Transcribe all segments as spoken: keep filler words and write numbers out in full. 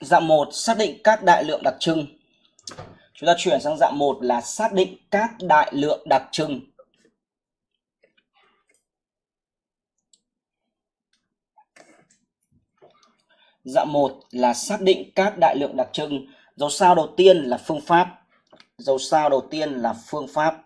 Dạng một xác định các đại lượng đặc trưng. Chúng ta chuyển sang dạng một là xác định các đại lượng đặc trưng. Dạng một là xác định các đại lượng đặc trưng. Dấu sao đầu tiên là phương pháp. Dấu sao đầu tiên là phương pháp.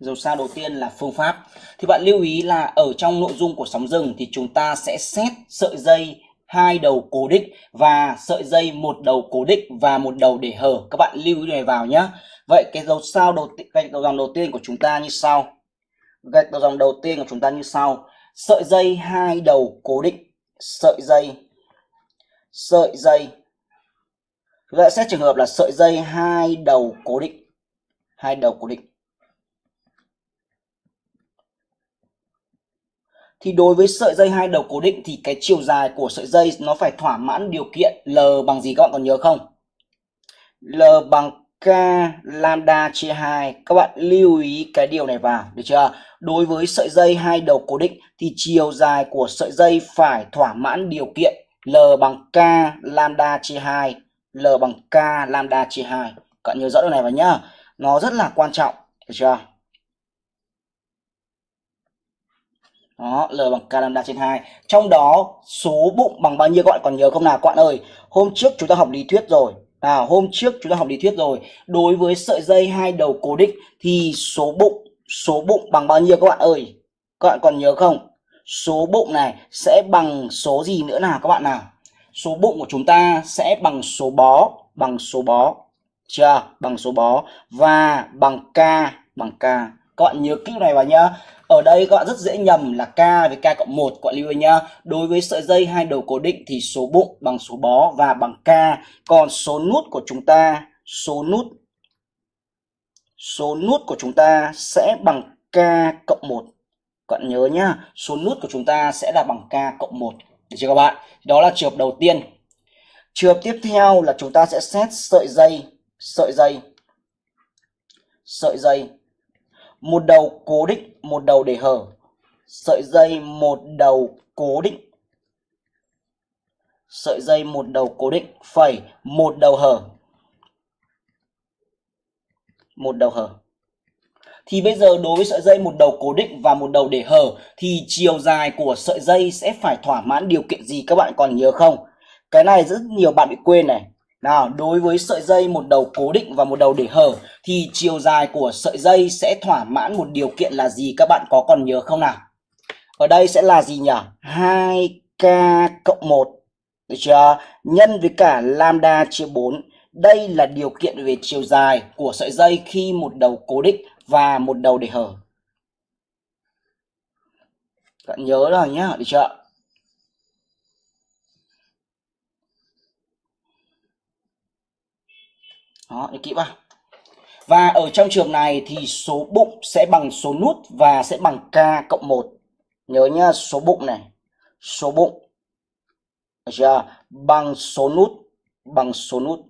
Dấu sao đầu tiên là phương pháp. Thì bạn lưu ý là ở trong nội dung của sóng dừng thì chúng ta sẽ xét sợi dây hai đầu cố định và sợi dây một đầu cố định và một đầu để hở. Các bạn lưu ý này vào nhé. Vậy cái dấu sao đầu tiên, gạch đầu dòng đầu tiên của chúng ta như sau. Gạch đầu dòng đầu tiên của chúng ta như sau. Sợi dây hai đầu cố định, sợi dây, sợi dây. Chúng ta xét trường hợp là sợi dây hai đầu cố định, hai đầu cố định. Thì đối với sợi dây hai đầu cố định thì cái chiều dài của sợi dây nó phải thỏa mãn điều kiện L bằng gì các bạn còn nhớ không? L bằng K lambda chia hai. Các bạn lưu ý cái điều này vào, được chưa? Đối với sợi dây hai đầu cố định thì chiều dài của sợi dây phải thỏa mãn điều kiện L bằng K lambda chia hai. L bằng K lambda chia hai. Các bạn nhớ rõ điều này vào nhá. Nó rất là quan trọng, được chưa? Đó, L bằng K lambda trên hai. Trong đó số bụng bằng bao nhiêu các bạn còn nhớ không nào các bạn ơi? Hôm trước chúng ta học lý thuyết rồi. À, hôm trước chúng ta học lý thuyết rồi. Đối với sợi dây hai đầu cố định thì số bụng, số bụng bằng bao nhiêu các bạn ơi? Các bạn còn nhớ không? Số bụng này sẽ bằng số gì nữa nào các bạn nào? Số bụng của chúng ta sẽ bằng số bó, bằng số bó. Chưa? Bằng số bó và bằng K, bằng K. Các bạn nhớ kỹ này vào nhá. Ở đây các bạn rất dễ nhầm là K với K cộng một. Các bạn lưu ý nhá. Đối với sợi dây hai đầu cố định thì số bụng bằng số bó và bằng K. Còn số nút của chúng ta, số nút, số nút của chúng ta sẽ bằng K cộng một. Các bạn nhớ nhá. Số nút của chúng ta sẽ là bằng K cộng một. Được chưa các bạn? Đó là trường hợp đầu tiên. Trường hợp tiếp theo là chúng ta sẽ xét sợi dây, sợi dây, sợi dây một đầu cố định, một đầu để hở. Sợi dây một đầu cố định, sợi dây một đầu cố định phẩy một đầu hở, một đầu hở. Thì bây giờ đối với sợi dây một đầu cố định và một đầu để hở thì chiều dài của sợi dây sẽ phải thỏa mãn điều kiện gì các bạn còn nhớ không? Cái này rất nhiều bạn bị quên này. Nào, đối với sợi dây một đầu cố định và một đầu để hở thì chiều dài của sợi dây sẽ thỏa mãn một điều kiện là gì các bạn có còn nhớ không nào? Ở đây sẽ là gì nhỉ? hai K cộng một, được chưa? Nhân với cả lambda chia bốn. Đây là điều kiện về chiều dài của sợi dây khi một đầu cố định và một đầu để hở. Các bạn nhớ rồi nhá, được chưa? Đó, để kỹ vào. Và ở trong trường này thì số bụng sẽ bằng số nút và sẽ bằng K cộng một. Nhớ nhá, số bụng này, số bụng, được chưa? Bằng số nút, bằng số nút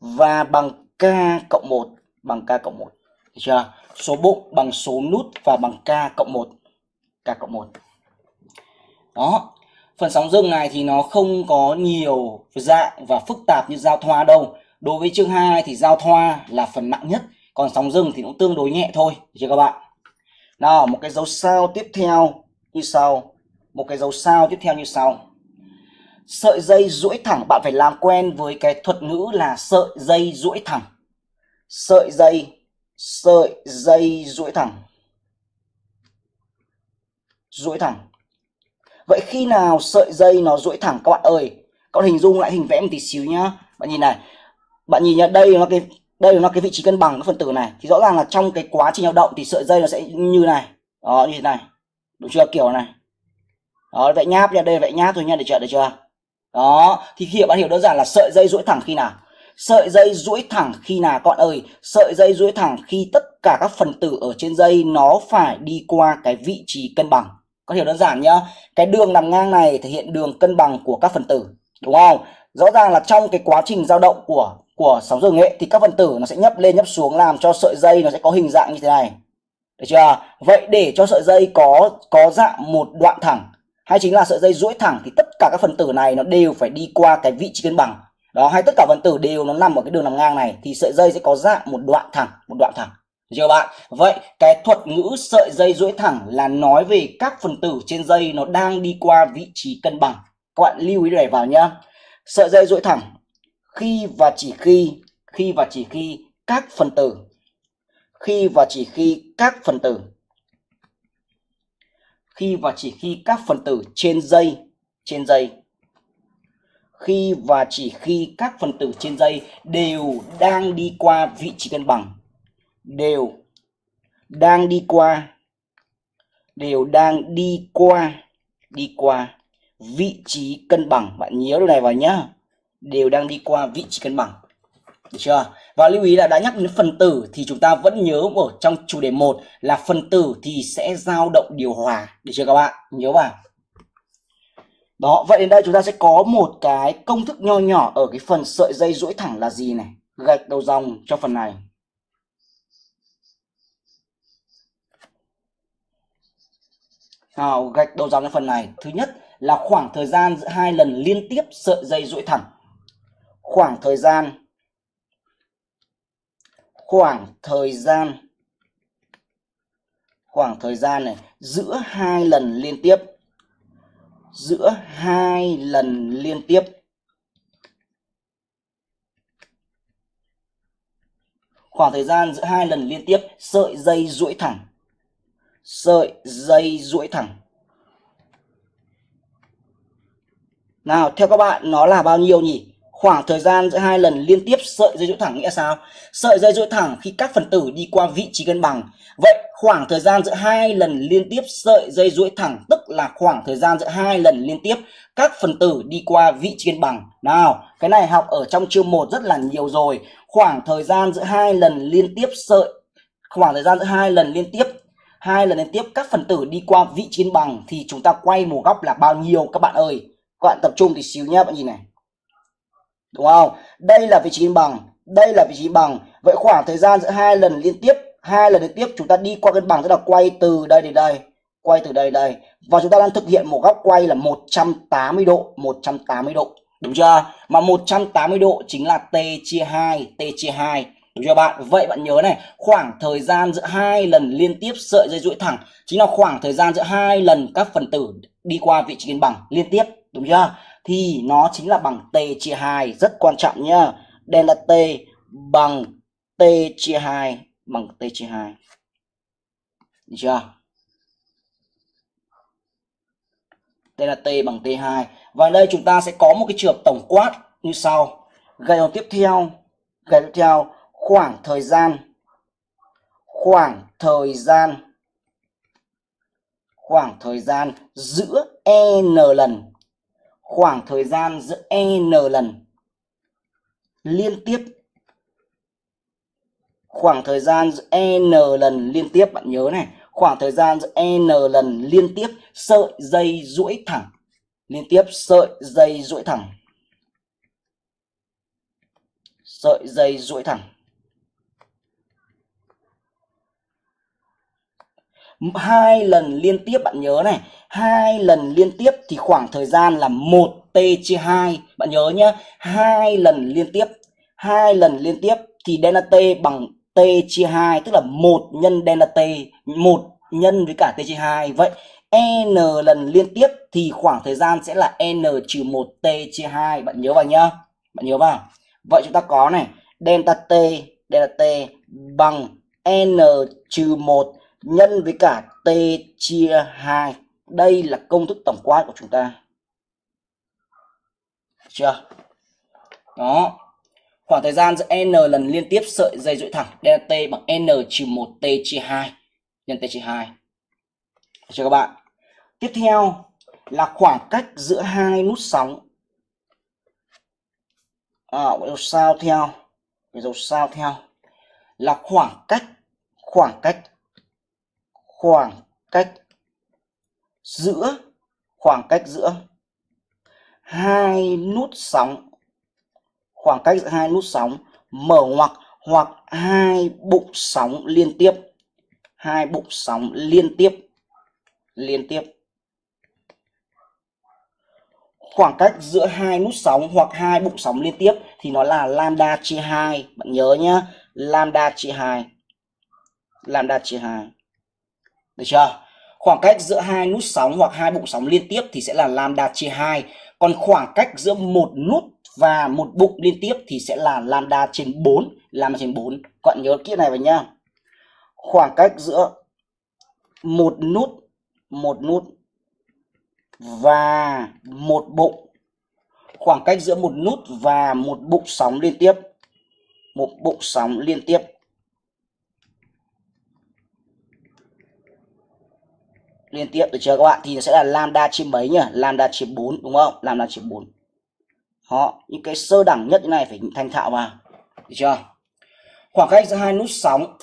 và bằng K cộng một, bằng K cộng một, được chưa? Số bụng bằng số nút và bằng K cộng một, K cộng một. Đó. Phần sóng dừng này thì nó không có nhiều dạng và phức tạp như giao thoa đâu. Đối với chương hai thì giao thoa là phần nặng nhất, còn sóng dừng thì cũng tương đối nhẹ thôi, được chưa các bạn? Nào, một cái dấu sao tiếp theo như sau, một cái dấu sao tiếp theo như sau. Sợi dây duỗi thẳng, bạn phải làm quen với cái thuật ngữ là sợi dây duỗi thẳng. Sợi dây, sợi dây duỗi thẳng. Duỗi thẳng. Vậy khi nào sợi dây nó duỗi thẳng các bạn ơi? Các bạn hình dung lại hình vẽ một tí xíu nhá. Bạn nhìn này. Bạn nhìn nhá, đây là cái đây là cái vị trí cân bằng của phần tử này thì rõ ràng là trong cái quá trình lao động thì sợi dây nó sẽ như này. Đó, như thế này. Được chưa? Kiểu này. Đó, vẽ nháp nha, đây vẽ nháp thôi nha, để chờ được chưa? Đó, thì khi bạn hiểu đơn giản là sợi dây duỗi thẳng khi nào? Sợi dây duỗi thẳng khi nào các bạn ơi? Sợi dây duỗi thẳng khi tất cả các phần tử ở trên dây nó phải đi qua cái vị trí cân bằng. Có hiểu đơn giản nhá. Cái đường nằm ngang này thể hiện đường cân bằng của các phần tử, đúng không? Rõ ràng là trong cái quá trình dao động của của sóng dừng ấy thì các phần tử nó sẽ nhấp lên nhấp xuống làm cho sợi dây nó sẽ có hình dạng như thế này. Được chưa? Vậy để cho sợi dây có có dạng một đoạn thẳng hay chính là sợi dây duỗi thẳng thì tất cả các phần tử này nó đều phải đi qua cái vị trí cân bằng. Đó, hay tất cả phần tử đều nó nằm ở cái đường nằm ngang này thì sợi dây sẽ có dạng một đoạn thẳng, một đoạn thẳng. Được chưa bạn? Vậy cái thuật ngữ sợi dây duỗi thẳng là nói về các phần tử trên dây nó đang đi qua vị trí cân bằng. Các bạn lưu ý để vào nhá. Sợi dây duỗi thẳng khi và chỉ khi khi và chỉ khi các phần tử khi và chỉ khi các phần tử khi và chỉ khi các phần tử trên dây trên dây khi và chỉ khi các phần tử trên dây đều đang đi qua vị trí cân bằng đều đang đi qua đều đang đi qua đi qua vị trí cân bằng. Bạn nhớ điều này vào nhá, đều đang đi qua vị trí cân bằng. Được chưa? Và lưu ý là đã nhắc đến phần tử thì chúng ta vẫn nhớ ở trong chủ đề một là phần tử thì sẽ dao động điều hòa. Được chưa các bạn? Nhớ vào. Đó, vậy đến đây chúng ta sẽ có một cái công thức nho nhỏ ở cái phần sợi dây duỗi thẳng là gì này. Gạch đầu dòng cho phần này. Nào, gạch đầu dòng cho phần này. Thứ nhất là khoảng thời gian giữa hai lần liên tiếp sợi dây duỗi thẳng. Khoảng thời gian khoảng thời gian khoảng thời gian này giữa hai lần liên tiếp giữa hai lần liên tiếp khoảng thời gian giữa hai lần liên tiếp sợi dây duỗi thẳng sợi dây duỗi thẳng. Nào, theo các bạn nó là bao nhiêu nhỉ? Khoảng thời gian giữa hai lần liên tiếp sợi dây duỗi thẳng nghĩa sao? Sợi dây duỗi thẳng khi các phần tử đi qua vị trí cân bằng. Vậy khoảng thời gian giữa hai lần liên tiếp sợi dây duỗi thẳng tức là khoảng thời gian giữa hai lần liên tiếp các phần tử đi qua vị trí cân bằng. Nào, cái này học ở trong chương một rất là nhiều rồi. Khoảng thời gian giữa hai lần liên tiếp sợi khoảng thời gian giữa hai lần liên tiếp hai lần liên tiếp các phần tử đi qua vị trí cân bằng thì chúng ta quay một góc là bao nhiêu các bạn ơi? Các bạn tập trung thì xíu nhé, bạn nhìn này. Đúng không? Đây là vị trí cân bằng, đây là vị trí cân bằng. Vậy khoảng thời gian giữa hai lần liên tiếp, hai lần liên tiếp chúng ta đi qua cân bằng tức là quay từ đây đến đây, quay từ đây đến đây. Và chúng ta đang thực hiện một góc quay là một trăm tám mươi độ, một trăm tám mươi độ. Đúng chưa? Mà một trăm tám mươi độ chính là T chia hai, T chia hai. Đúng chưa bạn? Vậy bạn nhớ này, khoảng thời gian giữa hai lần liên tiếp sợi dây duỗi thẳng chính là khoảng thời gian giữa hai lần các phần tử đi qua vị trí cân bằng liên tiếp, đúng chưa? Thì nó chính là bằng T chia hai, rất quan trọng nhá. Delta T bằng T chia hai, bằng T chia hai. Được chưa? Delta T bằng T hai. Và đây chúng ta sẽ có một cái trường hợp tổng quát như sau. Gạch đầu tiếp theo, gạch tiếp theo khoảng thời gian khoảng thời gian khoảng thời gian giữa n lần khoảng thời gian giữa n lần liên tiếp khoảng thời gian giữa n lần liên tiếp. Bạn nhớ này, khoảng thời gian giữa n lần liên tiếp sợi dây duỗi thẳng liên tiếp sợi dây duỗi thẳng sợi dây duỗi thẳng hai lần liên tiếp. Bạn nhớ này, hai lần liên tiếp thì khoảng thời gian là một T chia hai. Bạn nhớ nhá, hai lần liên tiếp, hai lần liên tiếp thì delta T bằng T chia hai, tức là một nhân delta T, một nhân với cả T chia hai. Vậy n lần liên tiếp thì khoảng thời gian sẽ là N trừ một T chia hai. Bạn nhớ vào nhá. Bạn nhớ vào. Vậy chúng ta có này, delta T, delta T bằng N trừ một nhân với cả T chia hai. Đây là công thức tổng quát của chúng ta. Được chưa? Đó. Khoảng thời gian giữa n lần liên tiếp sợi dây duỗi thẳng delta T bằng N trừ một T chia hai nhân T chia hai. Được chưa các bạn? Tiếp theo là khoảng cách giữa hai nút sóng. À, dấu sao theo. Cái dấu sao theo là khoảng cách khoảng cách khoảng cách giữa khoảng cách giữa hai nút sóng khoảng cách giữa hai nút sóng mở ngoặc hoặc hai bụng sóng liên tiếp hai bục sóng liên tiếp liên tiếp. Khoảng cách giữa hai nút sóng hoặc hai bục sóng liên tiếp thì nó là lambda chia hai, bạn nhớ nhá, lambda chia hai. Lambda chia hai. Được chưa? Khoảng cách giữa hai nút sóng hoặc hai bục sóng liên tiếp thì sẽ là lambda chia hai, còn khoảng cách giữa một nút và một bục liên tiếp thì sẽ là lambda trên bốn, lambda trên bốn. Các bạn nhớ kỹ này vào nhá. Khoảng cách giữa một nút, một nút và một bục, khoảng cách giữa một nút và một bục sóng liên tiếp, một bục sóng liên tiếp. Liên tiếp được chưa các bạn, thì sẽ là lambda chia mấy nhỉ? Lambda chia bốn đúng không? Lambda chia bốn. Đó, những cái sơ đẳng nhất như này phải thành thạo vào. Được chưa? Khoảng cách giữa hai nút sóng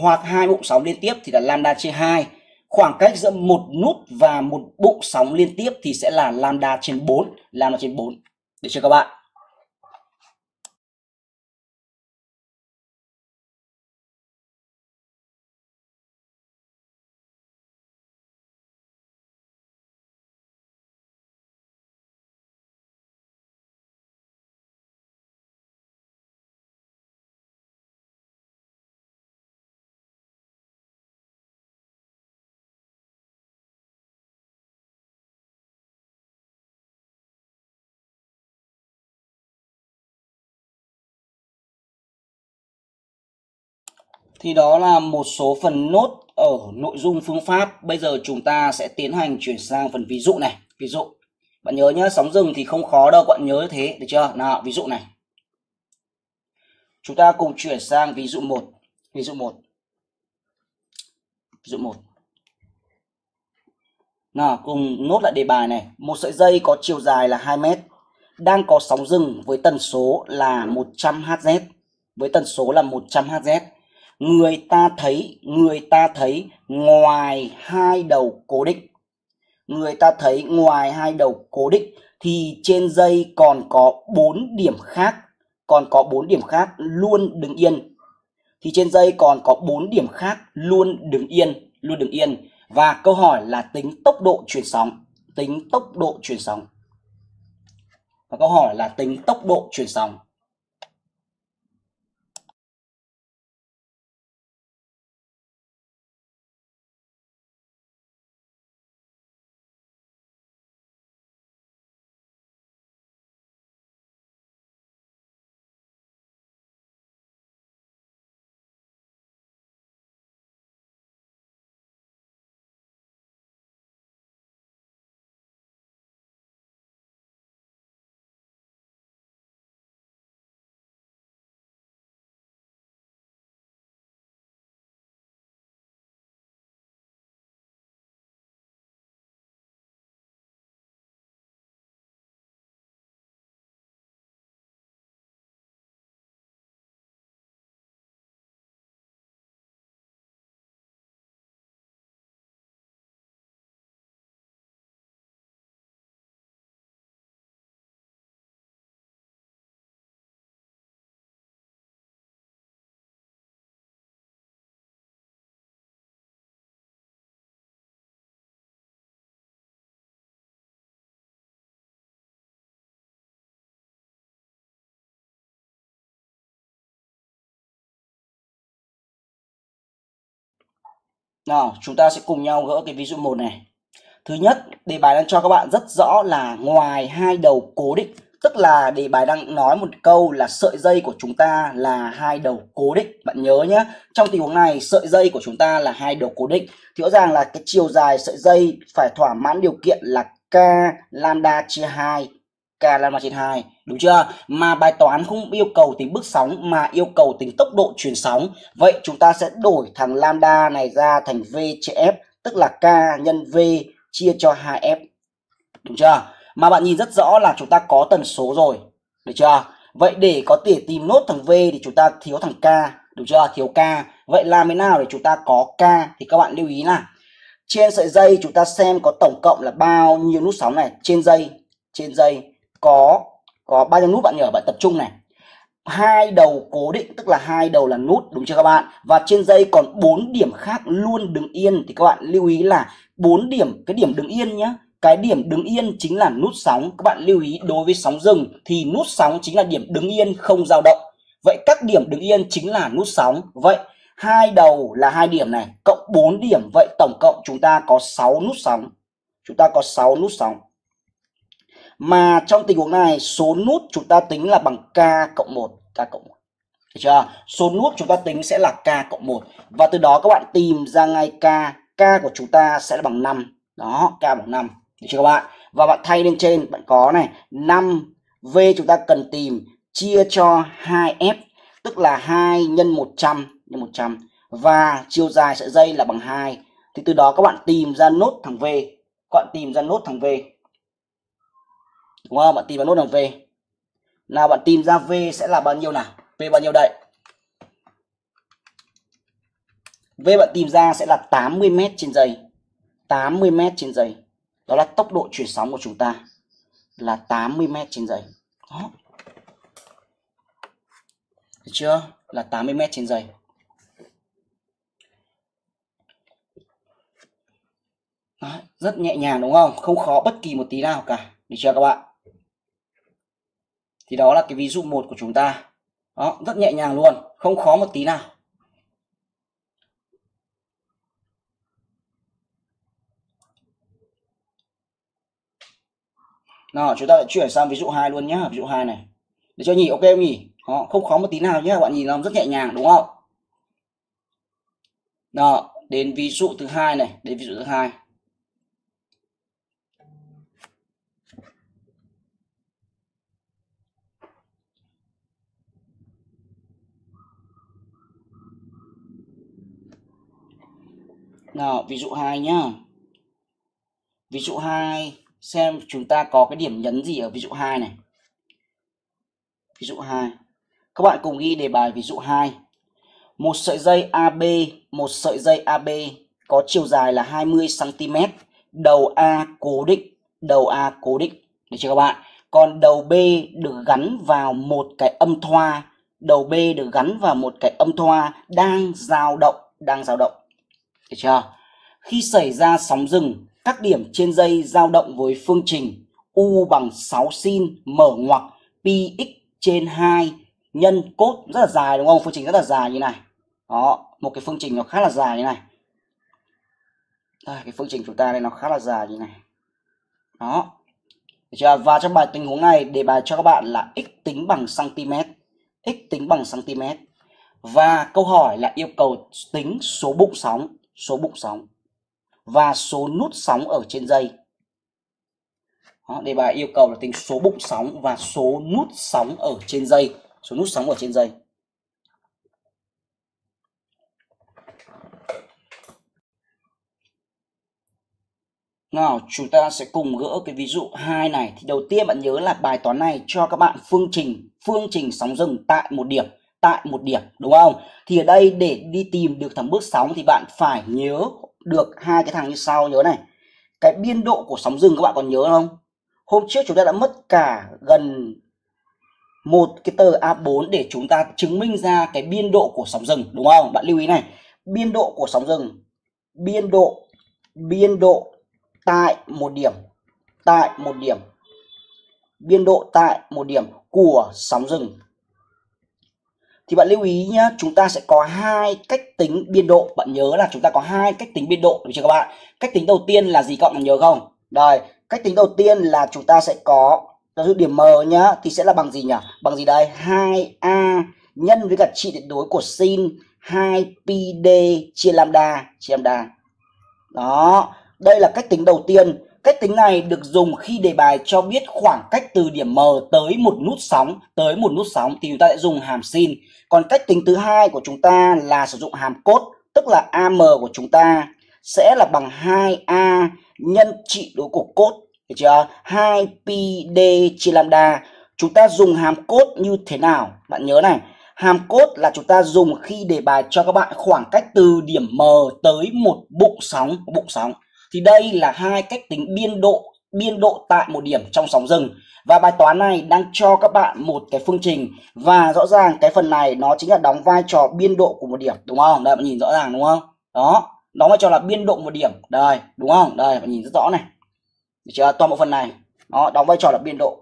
hoặc hai bục sóng liên tiếp thì là lambda chia hai. Khoảng cách giữa một nút và một bục sóng liên tiếp thì sẽ là lambda trên bốn, lambda trên bốn. Được chưa các bạn? Thì đó là một số phần nốt ở nội dung phương pháp. Bây giờ chúng ta sẽ tiến hành chuyển sang phần ví dụ này. Ví dụ, bạn nhớ nhá, sóng dừng thì không khó đâu, bạn nhớ thế, được chưa? Nào, ví dụ này. Chúng ta cùng chuyển sang ví dụ một. Ví dụ một. Ví dụ một. Nào, cùng nốt lại đề bài này. Một sợi dây có chiều dài là hai mét, đang có sóng dừng với tần số là một trăm héc-tơ. Với tần số là một trăm héc-tơ. Người ta thấy, người ta thấy ngoài hai đầu cố định. Người ta thấy ngoài hai đầu cố định thì trên dây còn có bốn điểm khác, còn có bốn điểm khác luôn đứng yên. Thì trên dây còn có bốn điểm khác luôn đứng yên, luôn đứng yên. Và câu hỏi là tính tốc độ chuyển sóng, tính tốc độ chuyển sóng. Và câu hỏi là tính tốc độ chuyển sóng. Nào, chúng ta sẽ cùng nhau gỡ cái ví dụ một này. Thứ nhất, đề bài đang cho các bạn rất rõ là ngoài hai đầu cố định, tức là đề bài đang nói một câu là sợi dây của chúng ta là hai đầu cố định. Bạn nhớ nhé, trong tình huống này sợi dây của chúng ta là hai đầu cố định, thì rõ ràng là cái chiều dài sợi dây phải thỏa mãn điều kiện là k lambda chia hai, k lambda chia hai, đúng chưa? Mà bài toán không yêu cầu tính bước sóng mà yêu cầu tính tốc độ chuyển sóng. Vậy chúng ta sẽ đổi thằng lambda này ra thành v chia f, tức là k nhân v chia cho hai f, đúng chưa? Mà bạn nhìn rất rõ là chúng ta có tần số rồi, được chưa? Vậy để có thể tìm nốt thằng v thì chúng ta thiếu thằng k, đúng chưa? Thiếu k. Vậy làm thế nào để chúng ta có k? Thì các bạn lưu ý là trên sợi dây chúng ta xem có tổng cộng là bao nhiêu nút sóng này. Trên dây, trên dây có có bao nhiêu nút bạn nhớ, bạn tập trung này. hai đầu cố định, tức là hai đầu là nút, đúng chưa các bạn? Và trên dây còn bốn điểm khác luôn đứng yên, thì các bạn lưu ý là bốn điểm, cái điểm đứng yên nhá, cái điểm đứng yên chính là nút sóng. Các bạn lưu ý đối với sóng dừng thì nút sóng chính là điểm đứng yên không dao động. Vậy các điểm đứng yên chính là nút sóng. Vậy hai đầu là hai điểm này cộng bốn điểm, vậy tổng cộng chúng ta có sáu nút sóng. Chúng ta có sáu nút sóng. Mà trong tình huống này số nút chúng ta tính là bằng k cộng một, k cộng một. Được chưa? Số nút chúng ta tính sẽ là k cộng một và từ đó các bạn tìm ra ngay k, k của chúng ta sẽ là bằng năm. Đó, k bằng năm. Được chưa các bạn? Và bạn thay lên trên, bạn có này, năm v chúng ta cần tìm chia cho hai f, tức là hai nhân một trăm nhân một trăm và chiều dài sợi dây là bằng hai. Thì từ đó các bạn tìm ra nốt thằng v, các bạn tìm ra nốt thằng v. Đúng không? Bạn tìm vào nốt là V. Nào bạn tìm ra V sẽ là bao nhiêu nào? V bao nhiêu đây? V bạn tìm ra sẽ là tám mươi mét trên giây. tám mươi mét trên giây. Đó là tốc độ chuyển sóng của chúng ta. Là tám mươi mét trên giây. Đó. Được chưa? Là tám mươi mét trên giây. Đó. Rất nhẹ nhàng đúng không? Không khó bất kỳ một tí nào cả. Được chưa các bạn? Thì đó là cái ví dụ một của chúng ta. Đó, rất nhẹ nhàng luôn, không khó một tí nào. Nào, chúng ta lại chuyển sang ví dụ hai luôn nhá, ví dụ hai này. Để cho nhỉ, ok không nhỉ? Đó, không khó một tí nào nhá, các bạn nhìn nó rất nhẹ nhàng đúng không? Đó, đến ví dụ thứ hai này, đến ví dụ thứ hai. Nào, ví dụ hai nhá. Ví dụ hai xem chúng ta có cái điểm nhấn gì ở ví dụ hai này. Ví dụ hai. Các bạn cùng ghi đề bài ví dụ hai. Một sợi dây a bê, một sợi dây a bê có chiều dài là hai mươi xăng ti mét, đầu A cố định, đầu A cố định. Được chưa các bạn? Còn đầu B được gắn vào một cái âm thoa, đầu B được gắn vào một cái âm thoa đang dao động, đang dao động. Được chưa? Khi xảy ra sóng dừng, các điểm trên dây dao động với phương trình U bằng sáu sin mở ngoặc pi ích trên hai nhân cốt, rất là dài đúng không? Phương trình rất là dài như này. Đó, một cái phương trình nó khá là dài như này. Đây, cái phương trình chúng ta đây nó khá là dài như này. Đó. Được chưa? Và trong bài tình huống này, đề bài cho các bạn là x tính bằng cm, x tính bằng cm. Và câu hỏi là yêu cầu tính số bụng sóng, số bụng sóng và số nút sóng ở trên dây. Đó, đề bài yêu cầu là tính số bụng sóng và số nút sóng ở trên dây, số nút sóng ở trên dây. Nào, chúng ta sẽ cùng gỡ cái ví dụ hai này. Thì đầu tiên bạn nhớ là bài toán này cho các bạn phương trình, phương trình sóng dừng tại một điểm. Tại một điểm đúng không? Thì ở đây để đi tìm được thằng bước sóng thì bạn phải nhớ được hai cái thằng như sau. Nhớ này, cái biên độ của sóng dừng các bạn còn nhớ không? Hôm trước chúng ta đã mất cả gần một cái tờ a bốn để chúng ta chứng minh ra cái biên độ của sóng dừng đúng không? Bạn lưu ý này, biên độ của sóng dừng, biên độ, biên độ tại một điểm, tại một điểm, biên độ tại một điểm của sóng dừng. Thì bạn lưu ý nhá, chúng ta sẽ có hai cách tính biên độ. Bạn nhớ là chúng ta có hai cách tính biên độ, đúng chưa các bạn? Cách tính đầu tiên là gì các bạn nhớ không? Đây, cách tính đầu tiên là chúng ta sẽ có giữ điểm m nhá, thì sẽ là bằng gì nhỉ? Bằng gì đây? hai a nhân với cả trị tuyệt đối của sin hai pi d chia lambda, chia lambda. Đó, đây là cách tính đầu tiên. Cách tính này được dùng khi đề bài cho biết khoảng cách từ điểm M tới một nút sóng, tới một nút sóng thì chúng ta sẽ dùng hàm sin. Còn cách tính thứ hai của chúng ta là sử dụng hàm cốt, tức là a m của chúng ta sẽ là bằng hai a nhân trị đối của cốt, được chưa? hai pi d chia lambda. Chúng ta dùng hàm cốt như thế nào? Bạn nhớ này, hàm cốt là chúng ta dùng khi đề bài cho các bạn khoảng cách từ điểm M tới một bụng sóng, bụng sóng. Thì đây là hai cách tính biên độ biên độ tại một điểm trong sóng dừng. Và bài toán này đang cho các bạn một cái phương trình, và rõ ràng cái phần này nó chính là đóng vai trò biên độ của một điểm, đúng không? Đây, bạn nhìn rõ ràng đúng không? Đó, đóng vai trò là biên độ một điểm, đây, đúng không? Đây, bạn nhìn rất rõ này. Được chưa? Toàn bộ phần này nó đóng vai trò là biên độ.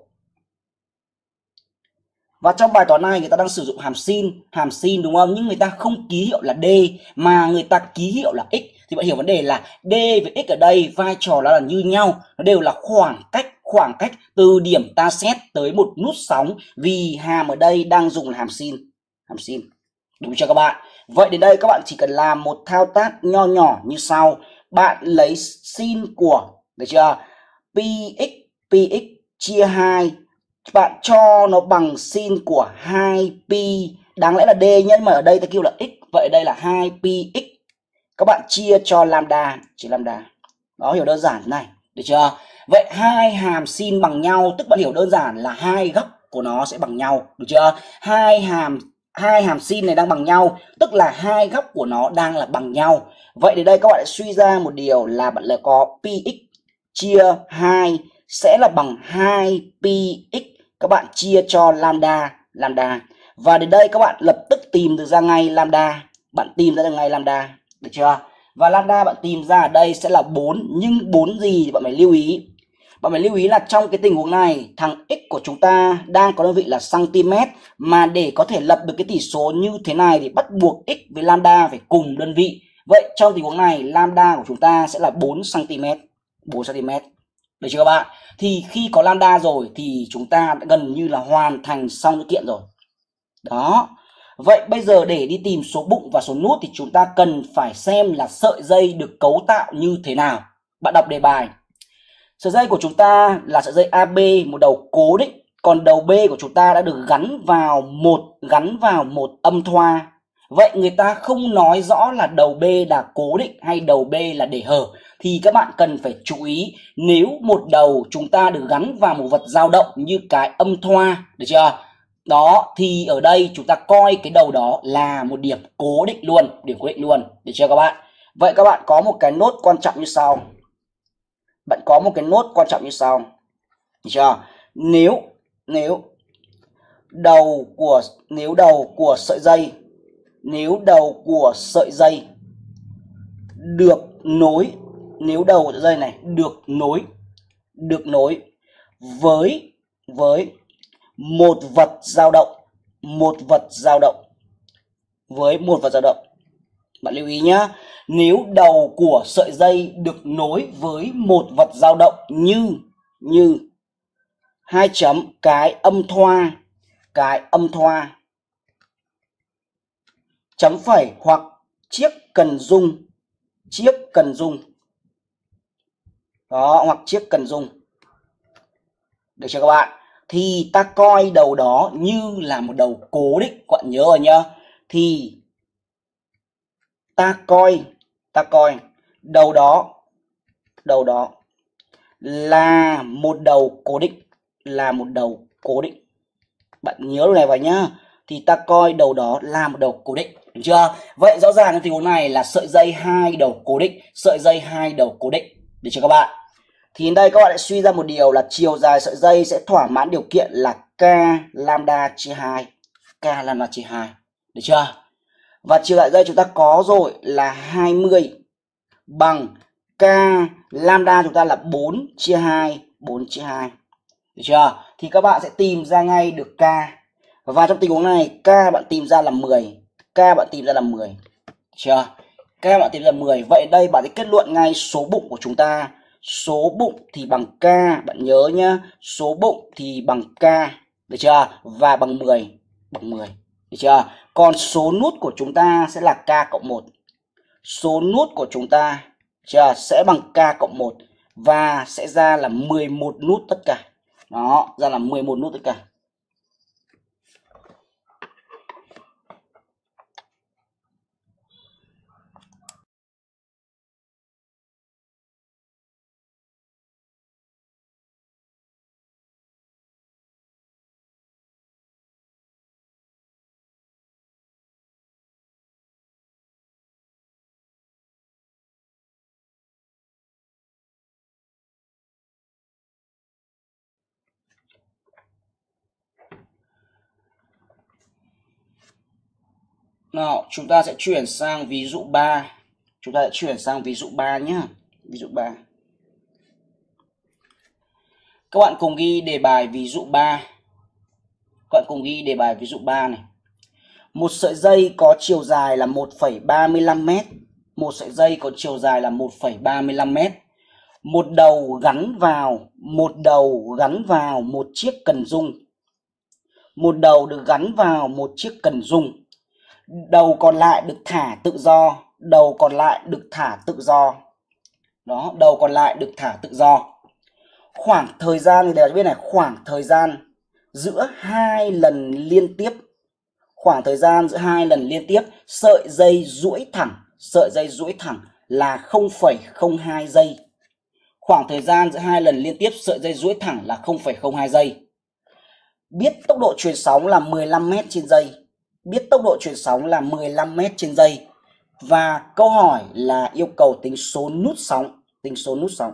Và trong bài toán này người ta đang sử dụng hàm sin, hàm sin đúng không? Nhưng người ta không ký hiệu là D mà người ta ký hiệu là X. Thì bạn hiểu vấn đề là D với X ở đây vai trò nó là như nhau, nó đều là khoảng cách, khoảng cách từ điểm ta xét tới một nút sóng, vì hàm ở đây đang dùng là hàm sin, hàm sin. Đúng chưa các bạn? Vậy đến đây các bạn chỉ cần làm một thao tác nho nhỏ như sau. Bạn lấy sin của, được chưa? Px, Px chia hai, bạn cho nó bằng sin của hai pi, đáng lẽ là D nhé, mà ở đây ta kêu là X, vậy đây là hai pi x. Các bạn chia cho lambda, chia lambda. Đó, hiểu đơn giản thế này, được chưa? Vậy hai hàm sin bằng nhau, tức bạn hiểu đơn giản là hai góc của nó sẽ bằng nhau, được chưa? Hai hàm hai hàm sin này đang bằng nhau, tức là hai góc của nó đang là bằng nhau. Vậy đến đây các bạn lại suy ra một điều là bạn lại có Px chia hai sẽ là bằng hai pi x. Các bạn chia cho lambda, lambda. Và đến đây các bạn lập tức tìm được ra ngay lambda. Bạn tìm ra được ngay lambda, được chưa? Và lambda bạn tìm ra ở đây sẽ là bốn. Nhưng bốn gì thì bạn phải lưu ý. Bạn phải lưu ý là trong cái tình huống này, thằng x của chúng ta đang có đơn vị là cm. Mà để có thể lập được cái tỷ số như thế này thì bắt buộc x với lambda phải cùng đơn vị. Vậy trong tình huống này lambda của chúng ta sẽ là bốn xăng-ti-mét, bốn xăng-ti-mét. Được chưa các bạn? Thì khi có lambda rồi thì chúng ta đã gần như là hoàn thành xong cái kiện rồi. Đó. Vậy bây giờ để đi tìm số bụng và số nút thì chúng ta cần phải xem là sợi dây được cấu tạo như thế nào. Bạn đọc đề bài. Sợi dây của chúng ta là sợi dây a bê, một đầu cố định, còn đầu B của chúng ta đã được gắn vào một gắn vào một âm thoa. Vậy người ta không nói rõ là đầu B là cố định hay đầu B là để hở. Thì các bạn cần phải chú ý, nếu một đầu chúng ta được gắn vào một vật dao động như cái âm thoa, được chưa? Đó, thì ở đây chúng ta coi cái đầu đó là một điểm cố định luôn, điểm cố định luôn, được chưa các bạn? Vậy các bạn có một cái nốt quan trọng như sau. Bạn có một cái nốt quan trọng như sau. Được chưa? Nếu nếu đầu của nếu đầu của sợi dây Nếu đầu của sợi dây được nối, nếu đầu của sợi dây này được nối, được nối với với một vật dao động, một vật dao động với một vật dao động. Bạn lưu ý nhá, nếu đầu của sợi dây được nối với một vật dao động như như hai chấm cái âm thoa, cái âm thoa chấm phẩy hoặc chiếc cần dung, chiếc cần dung đó, hoặc chiếc cần dung, được chưa các bạn? Thì ta coi đầu đó như là một đầu cố định, các bạn nhớ rồi nhá. Thì ta coi ta coi đầu đó đầu đó là một đầu cố định, là một đầu cố định. Bạn nhớ điều này vào nhá. Thì ta coi đầu đó là một đầu cố định, được chưa? Vậy rõ ràng cái tình huống này là sợi dây hai đầu cố định, sợi dây hai đầu cố định, được chưa các bạn? Thì đến đây các bạn lại suy ra một điều là chiều dài sợi dây sẽ thỏa mãn điều kiện là k lambda chia hai, k lambda chia hai, được chưa? Và chiều dài dây chúng ta có rồi là hai mươi bằng k lambda chúng ta là bốn chia hai, bốn chia hai, được chưa? Thì các bạn sẽ tìm ra ngay được k. Và trong tình huống này k bạn tìm ra là mười, k bạn tìm ra là mười, chưa? K bạn tìm ra là mười. Vậy đây bạn sẽ kết luận ngay số bụng của chúng ta. Số bụng thì bằng k, bạn nhớ nhá, số bụng thì bằng k, được chưa? Và bằng mười, bằng mười, được chưa? Còn số nút của chúng ta sẽ là k cộng một. Số nút của chúng ta chưa sẽ bằng k cộng một và sẽ ra là mười một nút tất cả. Đó, ra là mười một nút tất cả. Nào, chúng ta sẽ chuyển sang ví dụ ba. Chúng ta sẽ chuyển sang ví dụ ba nhé. Ví dụ ba. Các bạn cùng ghi đề bài ví dụ ba. Các bạn cùng ghi đề bài ví dụ ba này. Một sợi dây có chiều dài là một phẩy ba mươi lăm mét. Một sợi dây có chiều dài là một phẩy ba mươi lăm mét. Một đầu gắn vào, một đầu gắn vào một chiếc cần dung. Một đầu được gắn vào một chiếc cần dung. Đầu còn lại được thả tự do, đầu còn lại được thả tự do. Đó, đầu còn lại được thả tự do. Khoảng thời gian để biết này, khoảng thời gian giữa hai lần liên tiếp. Khoảng thời gian giữa hai lần liên tiếp, sợi dây duỗi thẳng, sợi dây duỗi thẳng là không phẩy không hai giây. Khoảng thời gian giữa hai lần liên tiếp, sợi dây duỗi thẳng là không phẩy không hai giây. Biết tốc độ truyền sóng là mười lăm mét trên giây. Biết tốc độ truyền sóng là mười lăm mét trên giây. Và câu hỏi là yêu cầu tính số nút sóng, tính số nút sóng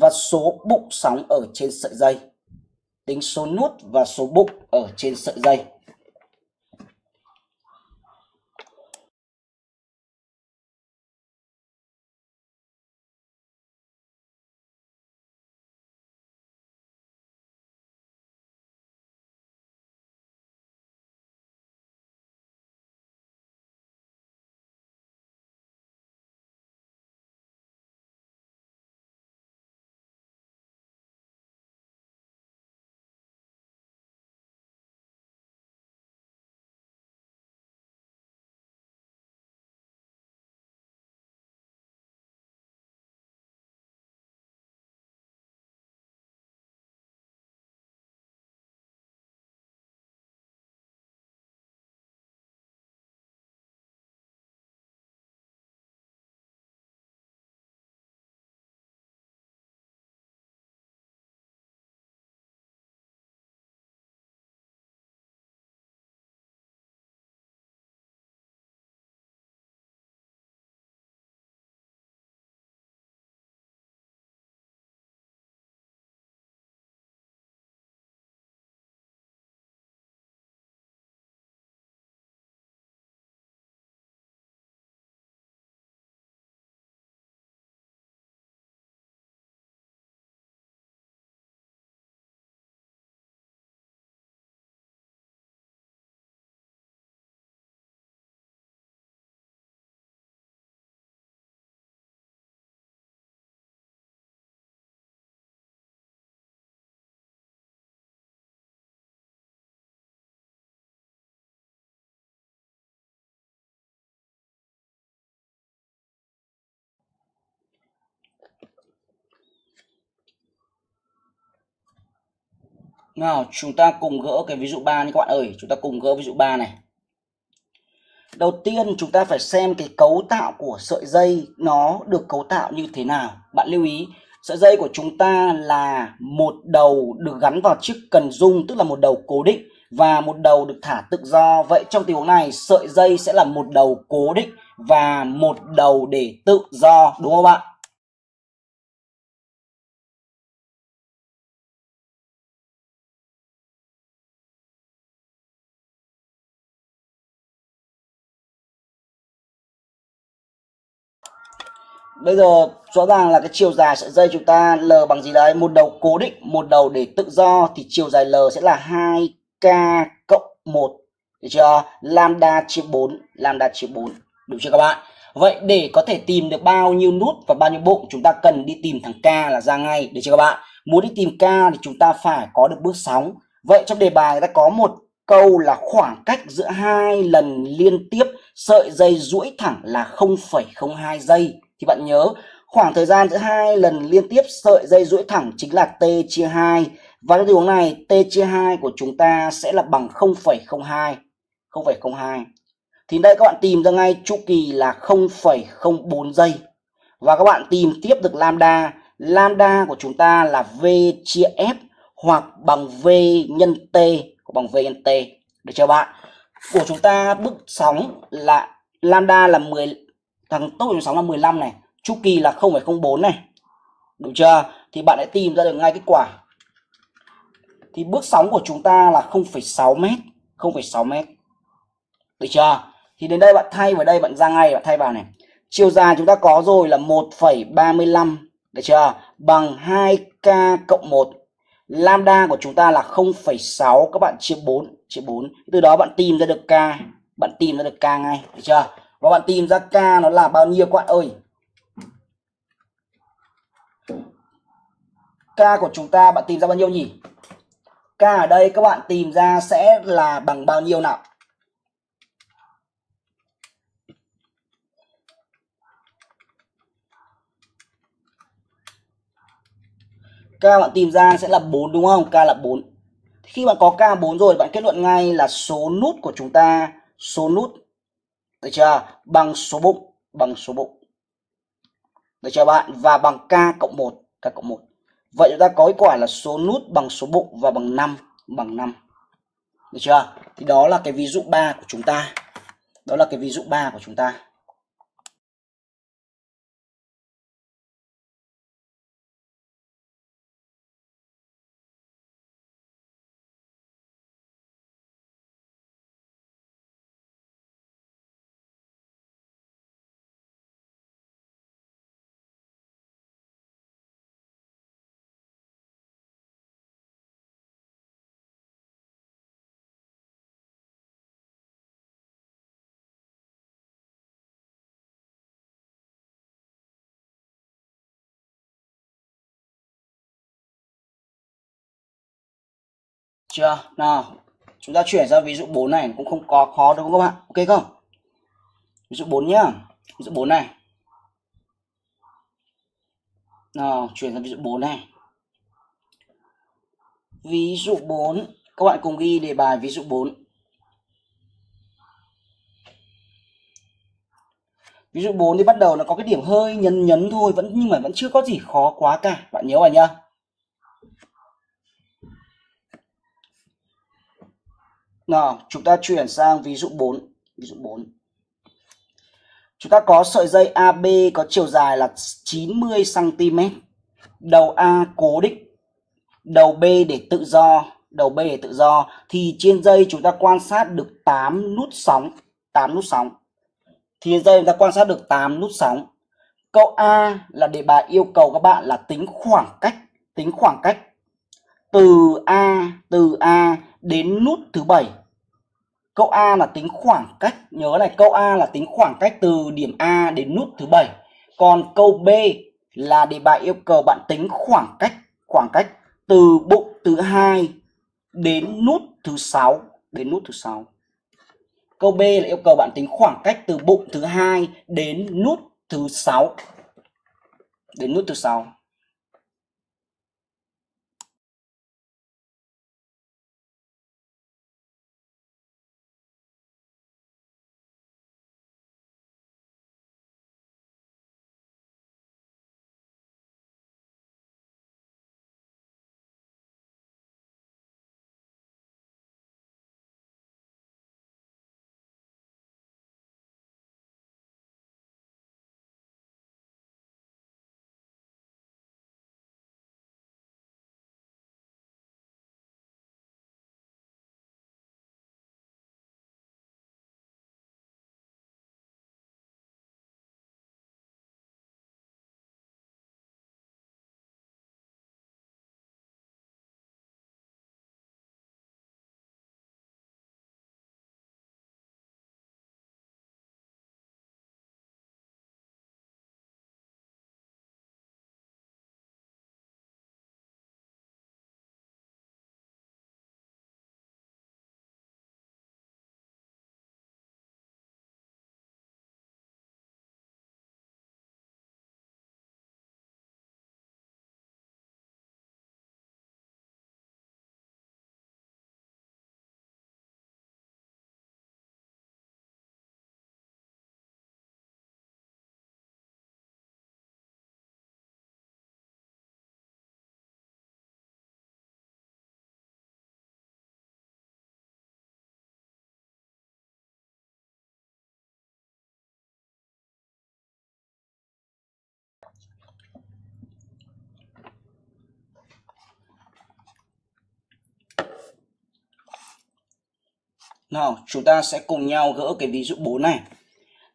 và số bụng sóng ở trên sợi dây. Tính số nút và số bụng ở trên sợi dây. Nào, chúng ta cùng gỡ cái ví dụ ba nha các bạn ơi. Chúng ta cùng gỡ ví dụ ba này. Đầu tiên chúng ta phải xem cái cấu tạo của sợi dây, nó được cấu tạo như thế nào. Bạn lưu ý, sợi dây của chúng ta là một đầu được gắn vào chiếc cần dung, tức là một đầu cố định, và một đầu được thả tự do. Vậy trong tình huống này sợi dây sẽ là một đầu cố định và một đầu để tự do, đúng không bạn? Bây giờ rõ ràng là cái chiều dài sợi dây chúng ta L bằng gì đấy? Một đầu cố định, một đầu để tự do, thì chiều dài L sẽ là hai k cộng một. Được chưa? Lambda chia bốn, lambda chia bốn. Được chưa các bạn? Vậy để có thể tìm được bao nhiêu nút và bao nhiêu bụng, chúng ta cần đi tìm thằng K là ra ngay. Được chưa các bạn? Muốn đi tìm K thì chúng ta phải có được bước sóng. Vậy trong đề bài người ta có một câu là khoảng cách giữa hai lần liên tiếp, sợi dây duỗi thẳng là không phẩy không hai giây. Thì bạn nhớ khoảng thời gian giữa hai lần liên tiếp sợi dây duỗi thẳng chính là T chia hai. Và trong tình huống này T chia hai của chúng ta sẽ là bằng không phẩy không hai. không phẩy không hai. Thì đây các bạn tìm ra ngay chu kỳ là không phẩy không bốn giây. Và các bạn tìm tiếp được lambda. Lambda của chúng ta là V chia F hoặc bằng V nhân T. Bằng V nhân T. Được chưa bạn? Của chúng ta bước sóng là lambda là mười... Thằng tốc độ sóng là mười lăm này, chu kỳ là không phẩy không bốn này. Đúng chưa? Thì bạn hãy tìm ra được ngay kết quả. Thì bước sóng của chúng ta là không phẩy sáu mét, không phẩy sáu mét. Được chưa? Thì đến đây bạn thay vào đây, bạn ra ngay, bạn thay vào này. Chiều dài chúng ta có rồi là một phẩy ba mươi lăm, được chưa? Bằng hai k cộng một. Lambda của chúng ta là không phẩy sáu, các bạn chia bốn, chia bốn. Từ đó bạn tìm ra được k, bạn tìm ra được k ngay, được chưa? Và bạn tìm ra k nó là bao nhiêu các bạn ơi? K của chúng ta bạn tìm ra bao nhiêu nhỉ? K ở đây các bạn tìm ra sẽ là bằng bao nhiêu nào? K bạn tìm ra sẽ là bốn đúng không? K là bốn. Khi bạn có k bốn rồi bạn kết luận ngay là số nút của chúng ta, số nút, được chưa? Bằng số bụng, bằng số bụng. Được chưa bạn? Và bằng k cộng một, k cộng một. Vậy chúng ta có kết quả là số nút bằng số bụng và bằng năm, bằng năm. Được chưa? Thì đó là cái ví dụ ba của chúng ta. Đó là cái ví dụ ba của chúng ta. Chưa? Nào, chúng ta chuyển ra ví dụ bốn này cũng không có khó đâu các bạn. Ok không? Ví dụ bốn nhá. Ví dụ bốn này. Nào, chuyển ra ví dụ bốn này. Ví dụ bốn, các bạn cùng ghi đề bài ví dụ bốn. Ví dụ bốn thì bắt đầu nó có cái điểm hơi nhấn nhấn thôi, vẫn nhưng mà vẫn chưa có gì khó quá cả. Bạn nhớ vào nhá. Nào, chúng ta chuyển sang ví dụ bốn, ví dụ bốn. Chúng ta có sợi dây a bê có chiều dài là chín mươi xăng ti mét. Đầu A cố định, đầu B để tự do, đầu B để tự do thì trên dây chúng ta quan sát được tám nút sóng, tám nút sóng. Thì trên dây chúng ta quan sát được tám nút sóng. Câu A là đề bài yêu cầu các bạn là tính khoảng cách, tính khoảng cách từ A từ A đến nút thứ bảy. Câu A là tính khoảng cách, nhớ này, câu A là tính khoảng cách từ điểm A đến nút thứ bảy. Còn câu B là đề bài yêu cầu bạn tính khoảng cách, khoảng cách từ bụng thứ hai đến nút thứ sáu, đến nút thứ sáu. Câu B là yêu cầu bạn tính khoảng cách từ bụng thứ hai đến nút thứ sáu. Đến nút thứ sáu. Nào, chúng ta sẽ cùng nhau gỡ cái ví dụ bốn này.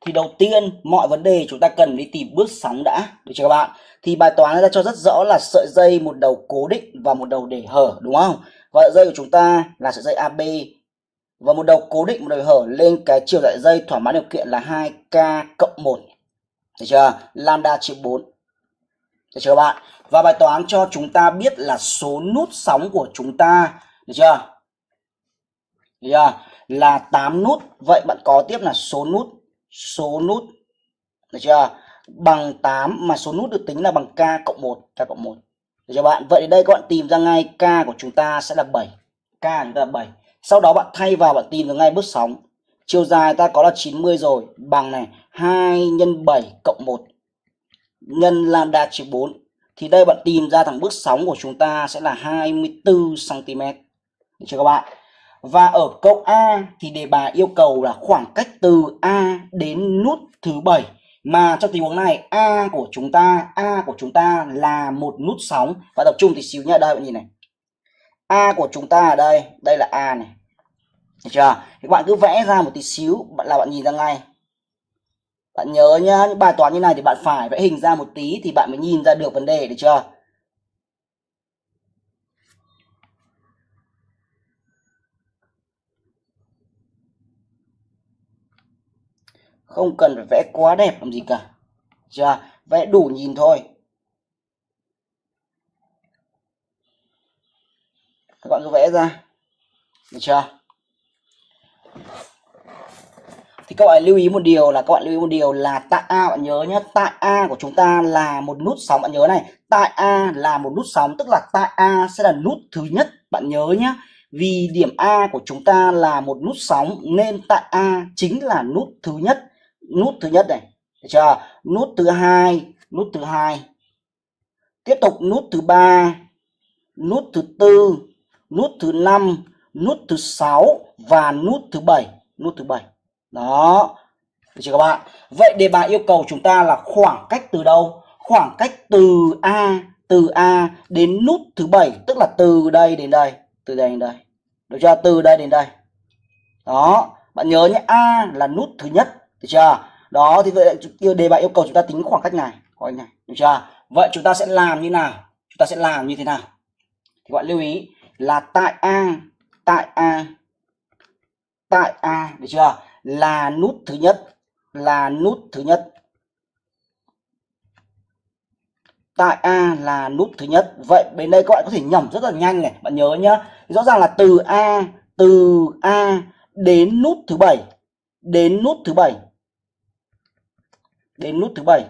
Thì đầu tiên, mọi vấn đề chúng ta cần đi tìm bước sóng đã, được chưa các bạn? Thì bài toán đã cho rất rõ là sợi dây một đầu cố định và một đầu để hở, đúng không? Và sợi dây của chúng ta là sợi dây a bê và một đầu cố định một đầu để hở lên cái chiều đại dây thỏa mãn điều kiện là hai k cộng một. Được chưa? Lambda chia bốn. Được chưa các bạn? Và bài toán cho chúng ta biết là số nút sóng của chúng ta, được chưa? Được chưa? Là tám nút. Vậy bạn có tiếp là số nút số nút được chưa? Bằng tám, mà số nút được tính là bằng k cộng một. Được chưa bạn? Vậy đây các bạn tìm ra ngay k của chúng ta sẽ là bảy. K của chúng ta là bảy. Sau đó bạn thay vào, bạn tìm ra ngay bước sóng. Chiều dài ta có là chín mươi rồi, bằng này hai nhân bảy cộng một nhân lambda chia bốn. Thì đây bạn tìm ra thằng bước sóng của chúng ta sẽ là hai mươi tư xăng ti mét. Được chưa các bạn? Và ở câu A thì đề bài yêu cầu là khoảng cách từ A đến nút thứ bảy, mà trong tình huống này A của chúng ta A của chúng ta là một nút sóng. Và tập trung tí xíu nhá, đây bạn nhìn này. A của chúng ta ở đây, đây là A này. Được chưa? Thì các bạn cứ vẽ ra một tí xíu là bạn nhìn ra ngay. Bạn nhớ nhá, những bài toán như này thì bạn phải vẽ hình ra một tí thì bạn mới nhìn ra được vấn đề, được chưa? Không cần phải vẽ quá đẹp làm gì cả. Chưa? Vẽ đủ nhìn thôi. Các bạn cứ vẽ ra. Được chưa? Thì các bạn lưu ý một điều là các bạn lưu ý một điều là tại A, bạn nhớ nhé, tại A của chúng ta là một nút sóng, bạn nhớ này, tại A là một nút sóng, tức là tại A sẽ là nút thứ nhất, bạn nhớ nhé. Vì điểm A của chúng ta là một nút sóng nên tại A chính là nút thứ nhất, nút thứ nhất này, được chưa? Nút thứ hai, nút thứ hai. Tiếp tục nút thứ ba, nút thứ tư, nút thứ năm, nút thứ sáu và nút thứ bảy, nút thứ bảy. Đó. Được chưa các bạn? Vậy đề bài yêu cầu chúng ta là khoảng cách từ đâu? Khoảng cách từ A, từ A đến nút thứ bảy, tức là từ đây đến đây. Từ đây đến đây. Được chưa? Từ đây đến đây. Đó. Bạn nhớ nhé, A là nút thứ nhất. Được chưa? Đó. Thì vậy đề bài yêu cầu chúng ta tính khoảng cách này. Khoảng cách này. Được chưa? Vậy chúng ta sẽ làm như nào? Chúng ta sẽ làm như thế nào? Thì các bạn lưu ý là tại A, tại A, tại A, được chưa? Là nút thứ nhất. Là nút thứ nhất. Tại A là nút thứ nhất. Vậy bên đây các bạn có thể nhẩm rất là nhanh này. Bạn nhớ nhá. Rõ ràng là từ A, từ A đến nút thứ bảy. Đến nút thứ bảy. Đến nút thứ bảy.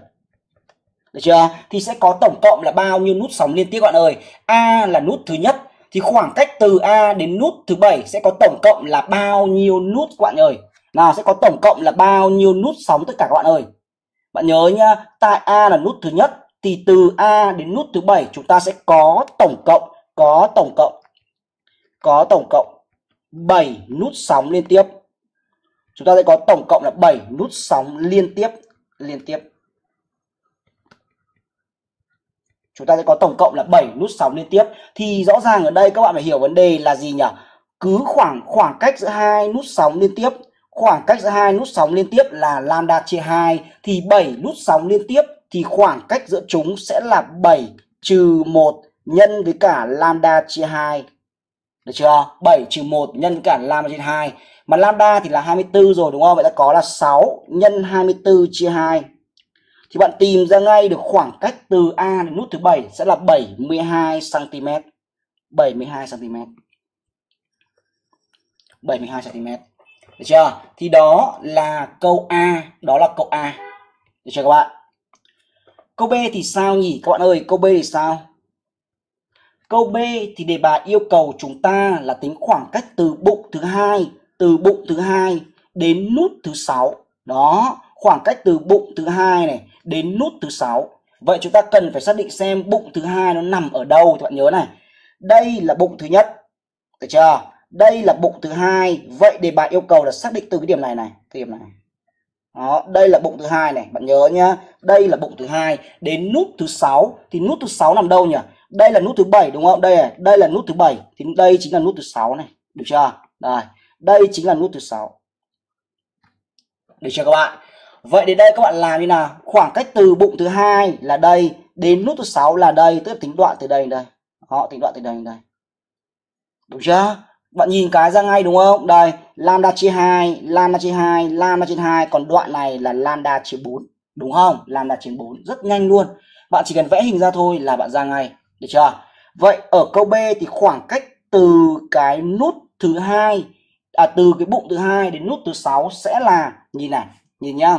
Được chưa? Thì sẽ có tổng cộng là bao nhiêu nút sóng liên tiếp bạn ơi? A là nút thứ nhất. Thì khoảng cách từ A đến nút thứ bảy sẽ có tổng cộng là bao nhiêu nút các bạn ơi? Nào, sẽ có tổng cộng là bao nhiêu nút sóng tất cả các bạn ơi? Bạn nhớ nhá. Tại A là nút thứ nhất. Thì từ A đến nút thứ bảy chúng ta sẽ có tổng cộng, có tổng cộng, có tổng cộng bảy nút sóng liên tiếp. Chúng ta sẽ có tổng cộng là bảy nút sóng liên tiếp, liên tiếp. Chúng ta sẽ có tổng cộng là bảy nút sóng liên tiếp. Thì rõ ràng ở đây các bạn phải hiểu vấn đề là gì nhỉ? Cứ khoảng khoảng cách giữa hai nút sóng liên tiếp, khoảng cách giữa hai nút sóng liên tiếp là lambda chia hai, thì bảy nút sóng liên tiếp thì khoảng cách giữa chúng sẽ là bảy trừ một nhân với cả lambda chia hai. Được chưa? bảy trừ một nhân với cả lambda chia hai. Mà lambda thì là hai mươi tư rồi đúng không? Vậy ta có là sáu nhân hai mươi tư chia hai. Thì bạn tìm ra ngay được khoảng cách từ A đến nút thứ bảy sẽ là bảy mươi hai xăng ti mét. bảy mươi hai xăng ti mét. bảy mươi hai xăng ti mét. Được chưa? Thì đó là câu A. Đó là câu A. Được chưa các bạn? Câu B thì sao nhỉ? Các bạn ơi, câu B thì sao? Câu B thì đề bài yêu cầu chúng ta là tính khoảng cách từ bụng thứ hai, từ bụng thứ hai đến nút thứ sáu. Đó, khoảng cách từ bụng thứ hai này đến nút thứ sáu. Vậy chúng ta cần phải xác định xem bụng thứ hai nó nằm ở đâu thì bạn nhớ này. Đây là bụng thứ nhất. Được chưa? Đây là bụng thứ hai. Vậy đề bài yêu cầu là xác định từ cái điểm này này, cái điểm này. Đó, đây là bụng thứ hai này, bạn nhớ nhá. Đây là bụng thứ hai đến nút thứ sáu. Thì nút thứ sáu nằm đâu nhỉ? Đây là nút thứ bảy đúng không? Đây này, đây là nút thứ bảy. Thì đây chính là nút thứ sáu này, được chưa? Đây, Đây chính là nút thứ sáu. Được chưa các bạn? Vậy đến đây các bạn làm như nào? Khoảng cách từ bụng thứ hai là đây đến nút thứ sáu là đây, tức là tính đoạn từ đây đến đây. Họ tính đoạn từ đây đến đây. Đúng chưa? Bạn nhìn cái ra ngay đúng không? Đây, lambda chia hai, lambda chia hai, lambda trên hai, còn đoạn này là lambda chia bốn, đúng không? Lambda chia bốn rất nhanh luôn. Bạn chỉ cần vẽ hình ra thôi là bạn ra ngay, được chưa? Vậy ở câu B thì khoảng cách từ cái nút thứ hai à từ cái bụng thứ hai đến nút thứ sáu sẽ là nhìn này, nhìn nhá.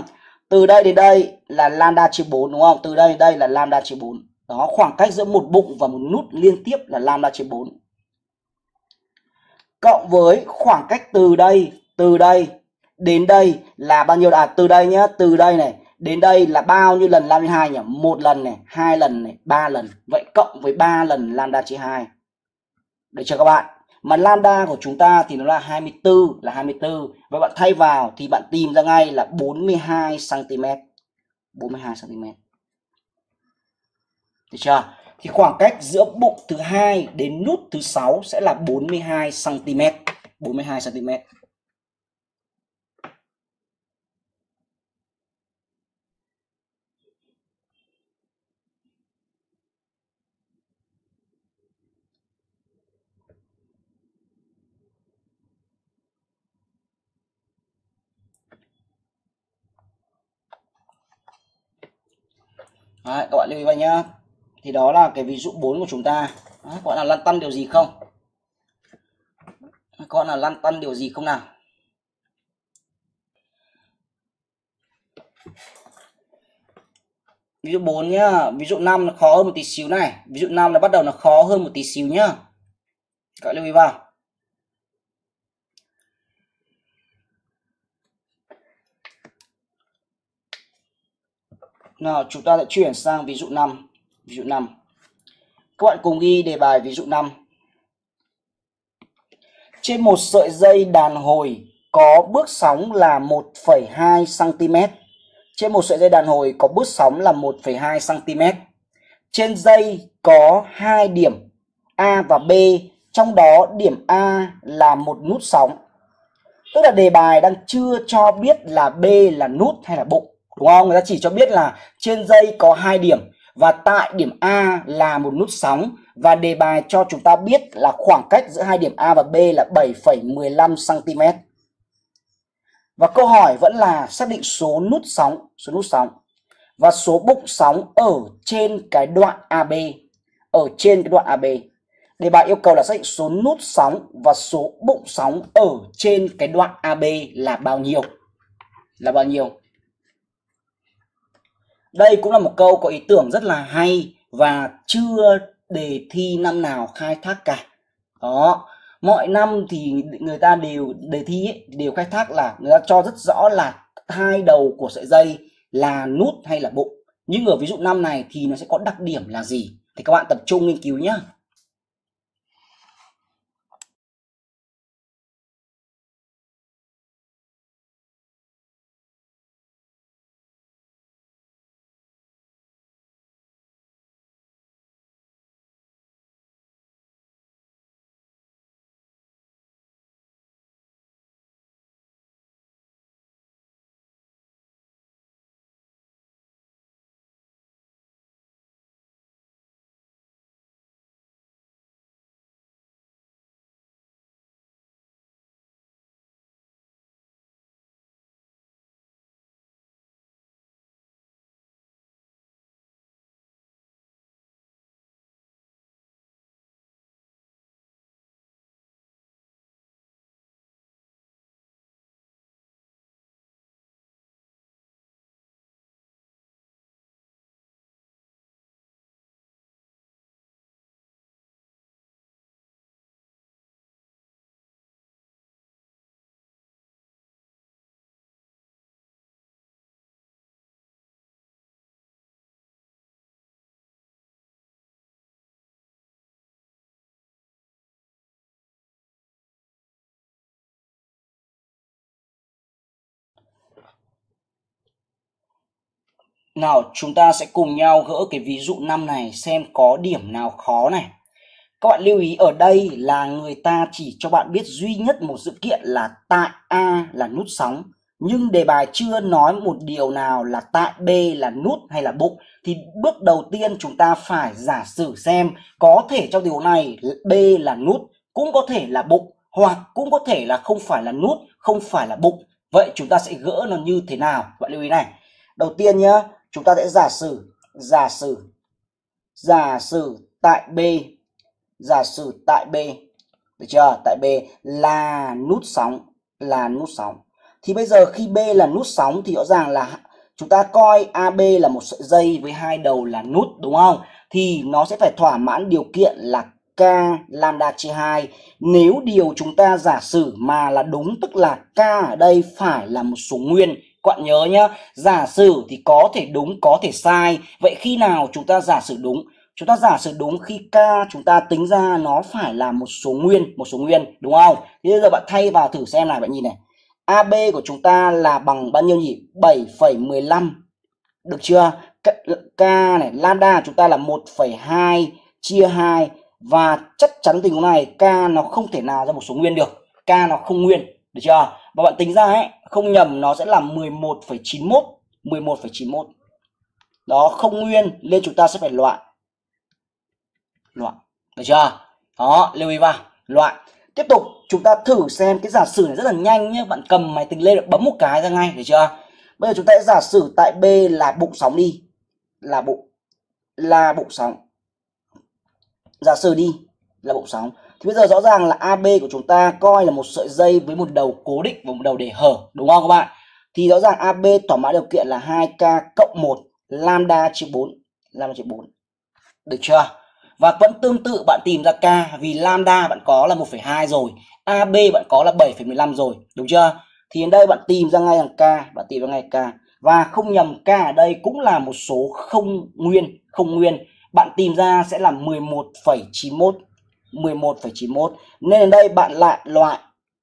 Từ đây đến đây là lambda chia bốn đúng không? Từ đây đến đây là lambda chia bốn. Đó, khoảng cách giữa một bụng và một nút liên tiếp là lambda chia bốn. Cộng với khoảng cách từ đây, từ đây đến đây là bao nhiêu? À, từ đây nhá, từ đây này đến đây là bao nhiêu lần lambda chia hai nhỉ? Một lần này, hai lần này, ba lần. Vậy cộng với ba lần lambda chia hai. Được chưa các bạn? Mà lambda của chúng ta thì nó là hai mươi tư, là hai mươi tư. Vậy bạn thay vào thì bạn tìm ra ngay là bốn mươi hai xăng-ti-mét. bốn mươi hai xăng-ti-mét. Được chưa? Thì khoảng cách giữa bụng thứ hai đến nút thứ sáu sẽ là bốn mươi hai xăng-ti-mét. bốn mươi hai xăng-ti-mét. Đấy, các bạn lưu ý vào nhá. Thì đó là cái ví dụ bốn của chúng ta. Đấy, các bạn nào lăn tăn điều gì không? Các bạn nào lăn tăn điều gì không nào? Ví dụ bốn nhá. Ví dụ năm nó khó hơn một tí xíu này. Ví dụ năm là bắt đầu nó khó hơn một tí xíu nhá. Các bạn lưu ý vào. Nào, chúng ta sẽ chuyển sang ví dụ năm. Ví dụ năm. Các bạn cùng ghi đề bài ví dụ năm. Trên một sợi dây đàn hồi có bước sóng là một phẩy hai xăng-ti-mét. Trên một sợi dây đàn hồi có bước sóng là một phẩy hai xăng-ti-mét. Trên dây có hai điểm A và B, trong đó điểm A là một nút sóng. Tức là đề bài đang chưa cho biết là B là nút hay là bụng. Đúng không? Người ta chỉ cho biết là trên dây có hai điểm và tại điểm A là một nút sóng, và đề bài cho chúng ta biết là khoảng cách giữa hai điểm A và B là bảy phẩy mười lăm xăng-ti-mét. Và câu hỏi vẫn là xác định số nút sóng, số nút sóng và số bụng sóng ở trên cái đoạn a bê, ở trên cái đoạn a bê. Đề bài yêu cầu là xác định số nút sóng và số bụng sóng ở trên cái đoạn a bê là bao nhiêu? Là bao nhiêu? Đây cũng là một câu có ý tưởng rất là hay và chưa đề thi năm nào khai thác cả. Đó, mọi năm thì người ta đều đề thi ấy, đều khai thác là người ta cho rất rõ là hai đầu của sợi dây là nút hay là bụng. Nhưng ở ví dụ năm này thì nó sẽ có đặc điểm là gì? Thì các bạn tập trung nghiên cứu nhé. Nào, chúng ta sẽ cùng nhau gỡ cái ví dụ năm này xem có điểm nào khó này. Các bạn lưu ý ở đây là người ta chỉ cho bạn biết duy nhất một sự kiện là tại A là nút sóng, nhưng đề bài chưa nói một điều nào là tại B là nút hay là bụng. Thì bước đầu tiên chúng ta phải giả sử xem có thể trong điều này B là nút, cũng có thể là bụng, hoặc cũng có thể là không phải là nút, không phải là bụng. Vậy chúng ta sẽ gỡ nó như thế nào? Các bạn lưu ý này. Đầu tiên nhá, chúng ta sẽ giả sử, giả sử, giả sử tại B, giả sử tại B, được chưa? Tại B là nút sóng, là nút sóng. Thì bây giờ khi B là nút sóng thì rõ ràng là chúng ta coi a bê là một sợi dây với hai đầu là nút, đúng không? Thì nó sẽ phải thỏa mãn điều kiện là K lambda chia hai. Nếu điều chúng ta giả sử mà là đúng, tức là K ở đây phải là một số nguyên. Các bạn nhớ nhá, giả sử thì có thể đúng, có thể sai. Vậy khi nào chúng ta giả sử đúng? Chúng ta giả sử đúng khi K chúng ta tính ra nó phải là một số nguyên, một số nguyên, đúng không? Thế bây giờ bạn thay vào thử xem này, bạn nhìn này. a bê của chúng ta là bằng bao nhiêu nhỉ? bảy phẩy mười lăm. Được chưa? K này, lambda chúng ta là một phẩy hai chia hai. Và chắc chắn tình huống này K nó không thể nào ra một số nguyên được. K nó không nguyên, được chưa? Và bạn tính ra ấy, không nhầm nó sẽ là mười một phẩy chín mốt, mười một phẩy chín mốt. Đó, không nguyên nên chúng ta sẽ phải loại. Loại, được chưa? Đó, lưu ý vào, loại. Tiếp tục chúng ta thử xem cái giả sử này rất là nhanh nhé. Bạn cầm máy tính lên bấm một cái ra ngay, được chưa? Bây giờ chúng ta sẽ giả sử tại B là bụng sóng đi. Là bụng, là bụng sóng. Giả sử đi là bụng sóng. Thì bây giờ rõ ràng là a bê của chúng ta coi là một sợi dây với một đầu cố định và một đầu để hở, đúng không các bạn? Thì rõ ràng a bê thỏa mãn điều kiện là hai K cộng một lambda chia bốn, lambda chia bốn. Được chưa? Và vẫn tương tự bạn tìm ra K, vì lambda bạn có là một phẩy hai rồi, a bê bạn có là bảy phẩy mười lăm rồi, đúng chưa? Thì đến đây bạn tìm ra ngay thằng K, bạn tìm ra ngay K. Và không nhầm K ở đây cũng là một số không nguyên, không nguyên. Bạn tìm ra sẽ là mười một phẩy chín mốt, mười một phẩy chín mốt. Nên đến đây bạn lại loại,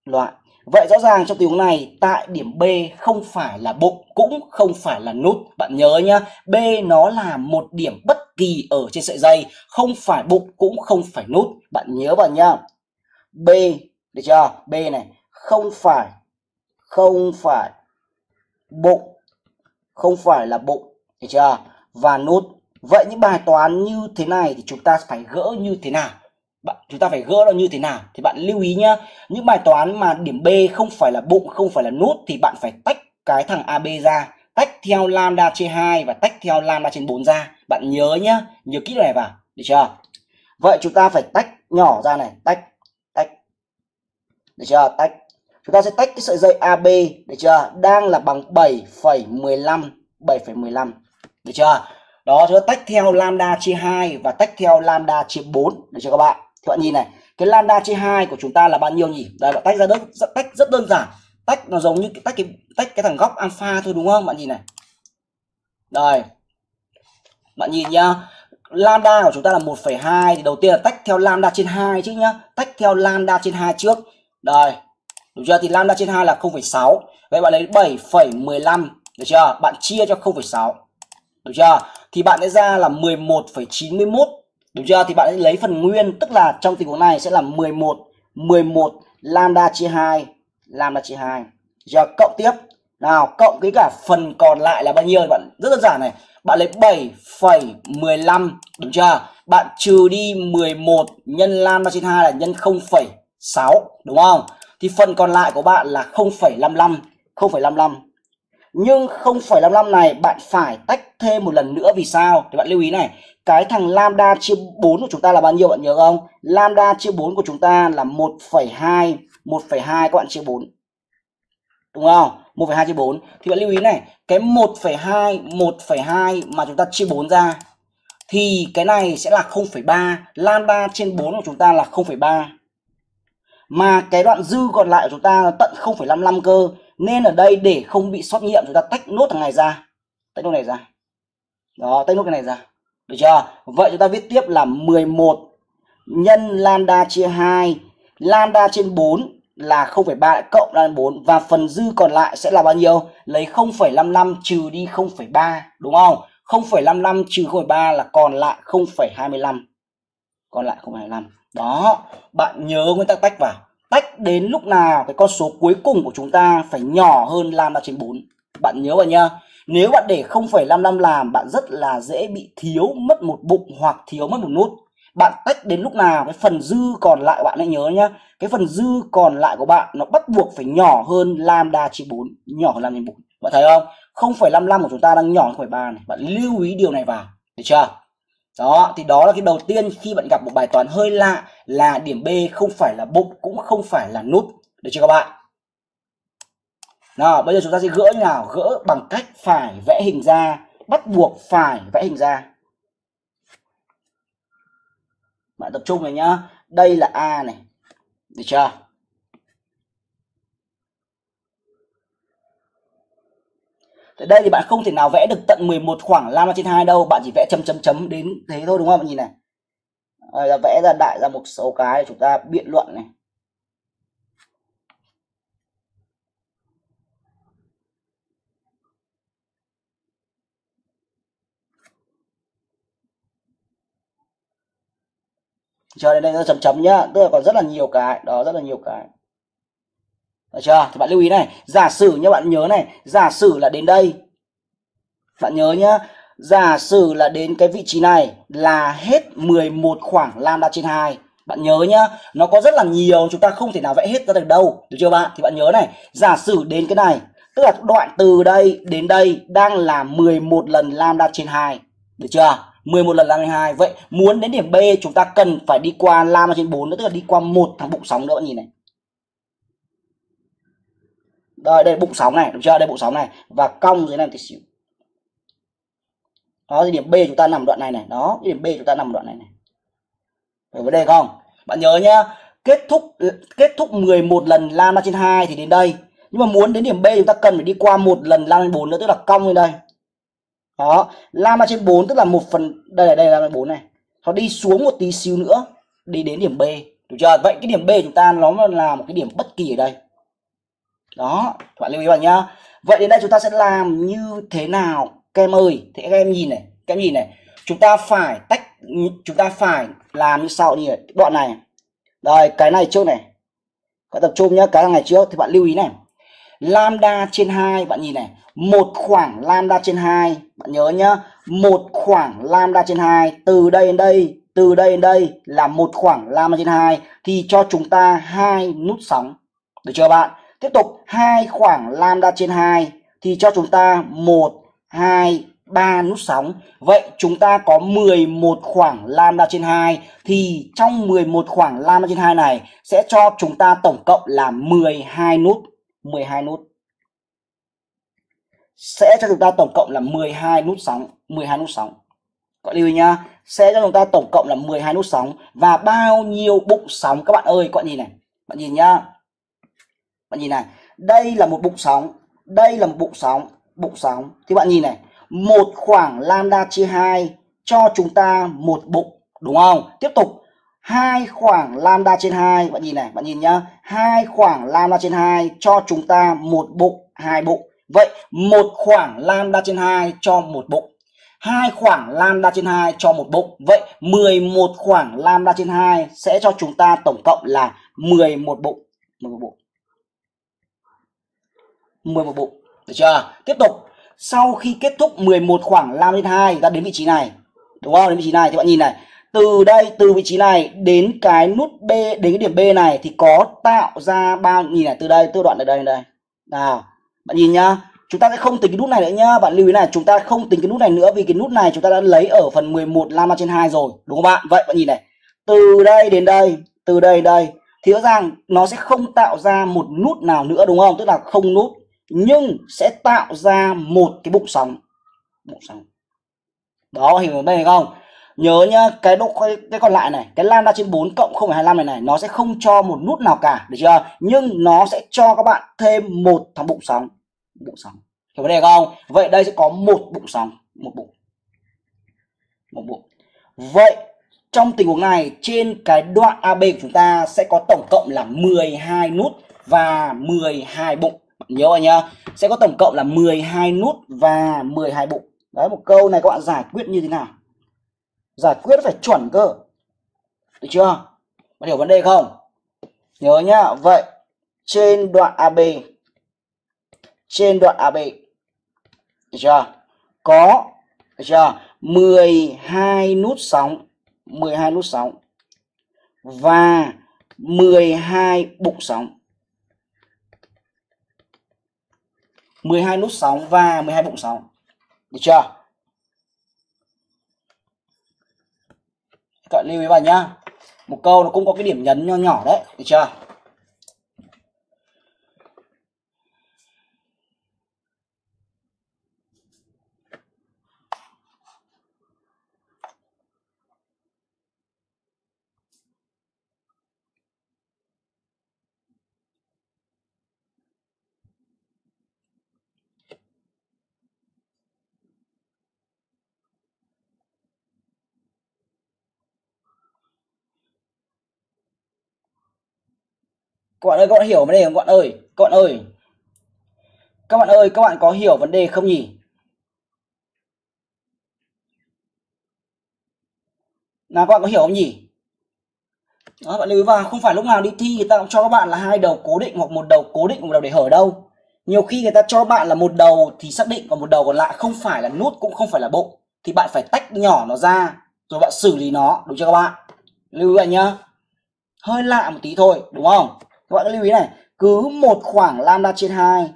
loại. Vậy rõ ràng trong tình huống này tại điểm B không phải là bụng, cũng không phải là nút. Bạn nhớ nhá, B nó là một điểm bất kỳ ở trên sợi dây, không phải bụng cũng không phải nút. Bạn nhớ vào nhá, B, được chưa? B này, không phải, không phải bụng, không phải là bụng, được chưa? Và nút. Vậy những bài toán như thế này thì chúng ta phải gỡ như thế nào? Bạn, chúng ta phải gỡ nó như thế nào? Thì bạn lưu ý nhá, những bài toán mà điểm B không phải là bụng, không phải là nút thì bạn phải tách cái thằng a bê ra, tách theo lambda trên hai và tách theo lambda trên bốn ra. Bạn nhớ nhá, nhớ kỹ này vào, được chưa? Vậy chúng ta phải tách nhỏ ra này, tách, tách, được chưa? Tách. Chúng ta sẽ tách cái sợi dây a bê, được chưa? Đang là bằng bảy phẩy mười lăm, bảy phẩy mười lăm, được chưa? Đó, chúng ta tách theo lambda chia hai và tách theo lambda chia bốn, để cho các bạn. Thì bạn nhìn này, cái lambda chia hai của chúng ta là bao nhiêu nhỉ? Đây, bạn tách ra rất, rất tách rất đơn giản. Tách nó giống như cái, tách cái tách cái thằng góc alpha thôi, đúng không? Bạn nhìn này. Đây. Bạn nhìn nhá, lambda của chúng ta là một phẩy hai thì đầu tiên là tách theo lambda trên hai chứ nhá, tách theo lambda trên hai trước. Đây. Đúng chưa? Thì lambda trên hai là không phẩy sáu. Vậy bạn lấy bảy phẩy mười lăm, được chưa? Bạn chia cho không phẩy sáu. Được chưa? Thì bạn sẽ ra là mười một phẩy chín mốt. Đúng chưa? Thì bạn sẽ lấy phần nguyên, tức là trong tình huống này sẽ là mười một, mười một lambda chia hai, lambda chia hai. Giờ cộng tiếp. Nào, cộng cái cả phần còn lại là bao nhiêu bạn? Rất đơn giản này. Bạn lấy bảy phẩy mười lăm, đúng chưa? Bạn trừ đi mười một nhân lambda chia hai là nhân không phẩy sáu, đúng không? Thì phần còn lại của bạn là không phẩy năm lăm, không phẩy năm lăm. Nhưng không phẩy năm lăm này bạn phải tách thêm một lần nữa, vì sao? Thì bạn lưu ý này, cái thằng lambda chia bốn của chúng ta là bao nhiêu bạn nhớ không? Lambda chia bốn của chúng ta là một phẩy hai, một phẩy hai các bạn chia bốn. Đúng không? một phẩy hai chia bốn. Thì bạn lưu ý này, cái một phẩy hai, một phẩy hai mà chúng ta chia bốn ra thì cái này sẽ là không phẩy ba, lambda trên bốn của chúng ta là không phẩy ba. Mà cái đoạn dư còn lại của chúng ta là tận không phẩy năm lăm cơ. Nên ở đây để không bị sót nhiệm chúng ta tách nốt thằng này ra. Tách nốt này ra. Đó, tách nốt cái này ra. Được chưa? Vậy chúng ta viết tiếp là mười một nhân lambda chia hai, lambda trên bốn là không phẩy ba cộng lambda trên bốn, và phần dư còn lại sẽ là bao nhiêu? Lấy không phẩy năm lăm trừ đi không phẩy ba, đúng không? không phẩy năm lăm trừ không phẩy ba là còn lại không phẩy hai lăm. Còn lại không phẩy hai lăm. Đó, bạn nhớ nguyên tắc tách vào. Tách đến lúc nào cái con số cuối cùng của chúng ta phải nhỏ hơn lam ba trên bốn. Bạn nhớ bạn nhá. Nếu bạn để không phẩy năm lăm làm, bạn rất là dễ bị thiếu mất một bụng hoặc thiếu mất một nút. Bạn tách đến lúc nào cái phần dư còn lại, bạn hãy nhớ nhá, cái phần dư còn lại của bạn nó bắt buộc phải nhỏ hơn lambda chia bốn, nhỏ hơn lambda chia bốn. Bạn thấy không? không phẩy năm lăm của chúng ta đang nhỏ hơn không phẩy ba này. Bạn lưu ý điều này vào, được chưa? Đó, thì đó là cái đầu tiên khi bạn gặp một bài toán hơi lạ là điểm B không phải là bụng cũng không phải là nút, được chưa các bạn? Nào, bây giờ chúng ta sẽ gỡ như nào? Gỡ bằng cách phải vẽ hình ra, bắt buộc phải vẽ hình ra. Bạn tập trung này nhá. Đây là A này, được chưa? Ở đây thì bạn không thể nào vẽ được tận mười một khoảng lam ba trên hai đâu. Bạn chỉ vẽ chấm chấm chấm đến thế thôi, đúng không? Bạn nhìn này, à, vẽ ra đại ra một số cái chúng ta biện luận này. Cho đến đây nó chấm chấm nhá, tức là còn rất là nhiều cái, đó rất là nhiều cái. Được chưa? Thì bạn lưu ý này, giả sử nhá, bạn nhớ này, giả sử là đến đây. Bạn nhớ nhá, giả sử là đến cái vị trí này là hết mười một khoảng lambda trên hai. Bạn nhớ nhá, nó có rất là nhiều, chúng ta không thể nào vẽ hết ra được đâu. Được chưa bạn? Thì bạn nhớ này, giả sử đến cái này, tức là đoạn từ đây đến đây đang là mười một lần lambda trên hai. Được chưa? mười một lần lam trên hai. Vậy muốn đến điểm B chúng ta cần phải đi qua lam trên bốn nữa, tức là đi qua một thằng bụng sóng nữa, bạn nhìn này. Đây, đây bụng sóng này, đúng chưa? Đây bụng sóng này và cong dưới này một tí xíu. Đó thì điểm B chúng ta nằm đoạn này này, đó, điểm B chúng ta nằm đoạn này này. Hiểu vấn đề không? Bạn nhớ nhá, kết thúc kết thúc mười một lần lam trên hai thì đến đây. Nhưng mà muốn đến điểm B chúng ta cần phải đi qua một lần lam trên bốn nữa, tức là cong lên đây. Đó, lam trên bốn tức là một phần đây là đây là lam trên bốn này. Nó đi xuống một tí xíu nữa đi đến điểm B, được chưa? Vậy cái điểm B chúng ta nó là một cái điểm bất kỳ ở đây. Đó, bạn lưu ý bạn nhá. Vậy đến đây chúng ta sẽ làm như thế nào các em ơi? Thì các em nhìn này, các em nhìn này. Chúng ta phải tách, chúng ta phải làm như sau như này. Đoạn này. Đây, cái này trước này. Các tập trung nhá, cái này trước thì bạn lưu ý này. Lambda trên hai bạn nhìn này, một khoảng lambda trên hai, bạn nhớ nhá, một khoảng lambda trên hai từ đây đến đây, từ đây đến đây là một khoảng lambda trên hai thì cho chúng ta hai nút sóng. Được chưa bạn? Tiếp tục hai khoảng lambda trên hai thì cho chúng ta một, hai, ba nút sóng. Vậy chúng ta có mười một khoảng lambda trên hai thì trong mười một khoảng lambda trên hai này sẽ cho chúng ta tổng cộng là mười hai nút, mười hai nút. Sẽ cho chúng ta tổng cộng là mười hai nút sóng, mười hai nút sóng. Các lưu ý nhá, sẽ cho chúng ta tổng cộng là mười hai nút sóng và bao nhiêu bụng sóng các bạn ơi? Các bạn nhìn này, bạn nhìn nhá. Bạn nhìn này, đây là một bụng sóng, đây là một bụng sóng, bụng sóng. Thì bạn nhìn này, một khoảng lambda chia hai cho chúng ta một bụng, đúng không? Tiếp tục hai khoảng lambda trên hai, bạn nhìn này, bạn nhìn nhá, hai khoảng lambda trên hai cho chúng ta một bụng, hai bụng. Vậy một khoảng lambda trên hai cho một bụng, hai khoảng lambda trên hai cho một bụng. Vậy mười một khoảng lambda trên hai sẽ cho chúng ta tổng cộng là mười một bụng, mười một bụng. mười một bụng, được chưa? Tiếp tục, sau khi kết thúc mười một khoảng lam trên hai ta đến vị trí này, đúng không? Đến vị trí này thì bạn nhìn này, từ đây, từ vị trí này đến cái nút B, đến cái điểm B này thì có tạo ra bao, nhìn này, từ đây, từ đoạn ở đây đây. Nào, bạn nhìn nhá, chúng ta sẽ không tính cái nút này nữa nhá, bạn lưu ý này, chúng ta không tính cái nút này nữa vì cái nút này chúng ta đã lấy ở phần mười một lam trên hai rồi, đúng không bạn? Vậy bạn nhìn này, từ đây đến đây, từ đây đến đây thì rõ ràng nó sẽ không tạo ra một nút nào nữa, đúng không? Tức là không nút, nhưng sẽ tạo ra một cái bụng sóng, bụng sóng. Đó, hiểu vấn đề này không? Nhớ nhá, cái độ cái còn lại này, cái lambda trên bốn cộng không phẩy hai lăm này này, nó sẽ không cho một nút nào cả, được chưa? Nhưng nó sẽ cho các bạn thêm một thằng bụng sóng, bụng sóng. Hiểu vấn đề không? Vậy đây sẽ có một bụng sóng, một bụng. Một bụng. Vậy trong tình huống này trên cái đoạn a bê của chúng ta sẽ có tổng cộng là mười hai nút và mười hai bụng. Nhớ rồi nhá, sẽ có tổng cộng là mười hai nút và mười hai bụng. Đấy, một câu này các bạn giải quyết như thế nào? Giải quyết phải chuẩn cơ, được chưa? Bạn hiểu vấn đề không? Nhớ nhá. Vậy trên đoạn a bê, trên đoạn a bê, được chưa? Có, được chưa? mười hai nút sóng, mười hai nút sóng và mười hai bụng sóng. mười hai nút sóng và mười hai bụng sóng. Được chưa? Các lưu ý vào nhá. Một câu nó cũng có cái điểm nhấn nho nhỏ đấy, được chưa? Các bạn ơi, các bạn hiểu vấn đề không? Các bạn ơi, các bạn ơi, các bạn ơi, các bạn có hiểu vấn đề không nhỉ? Nào, các bạn có hiểu không nhỉ? Đó, bạn lưu ý vào, không phải lúc nào đi thi người ta cũng cho các bạn là hai đầu cố định hoặc một đầu cố định, một đầu để hở đâu. Nhiều khi người ta cho bạn là một đầu thì xác định, còn một đầu còn lại không phải là nút cũng không phải là bụng, thì bạn phải tách nhỏ nó ra rồi bạn xử lý nó, đúng chưa các bạn? Lưu ý vậy nhá. Hơi lạ một tí thôi, đúng không? Các bạn lưu ý này, cứ một khoảng lambda trên hai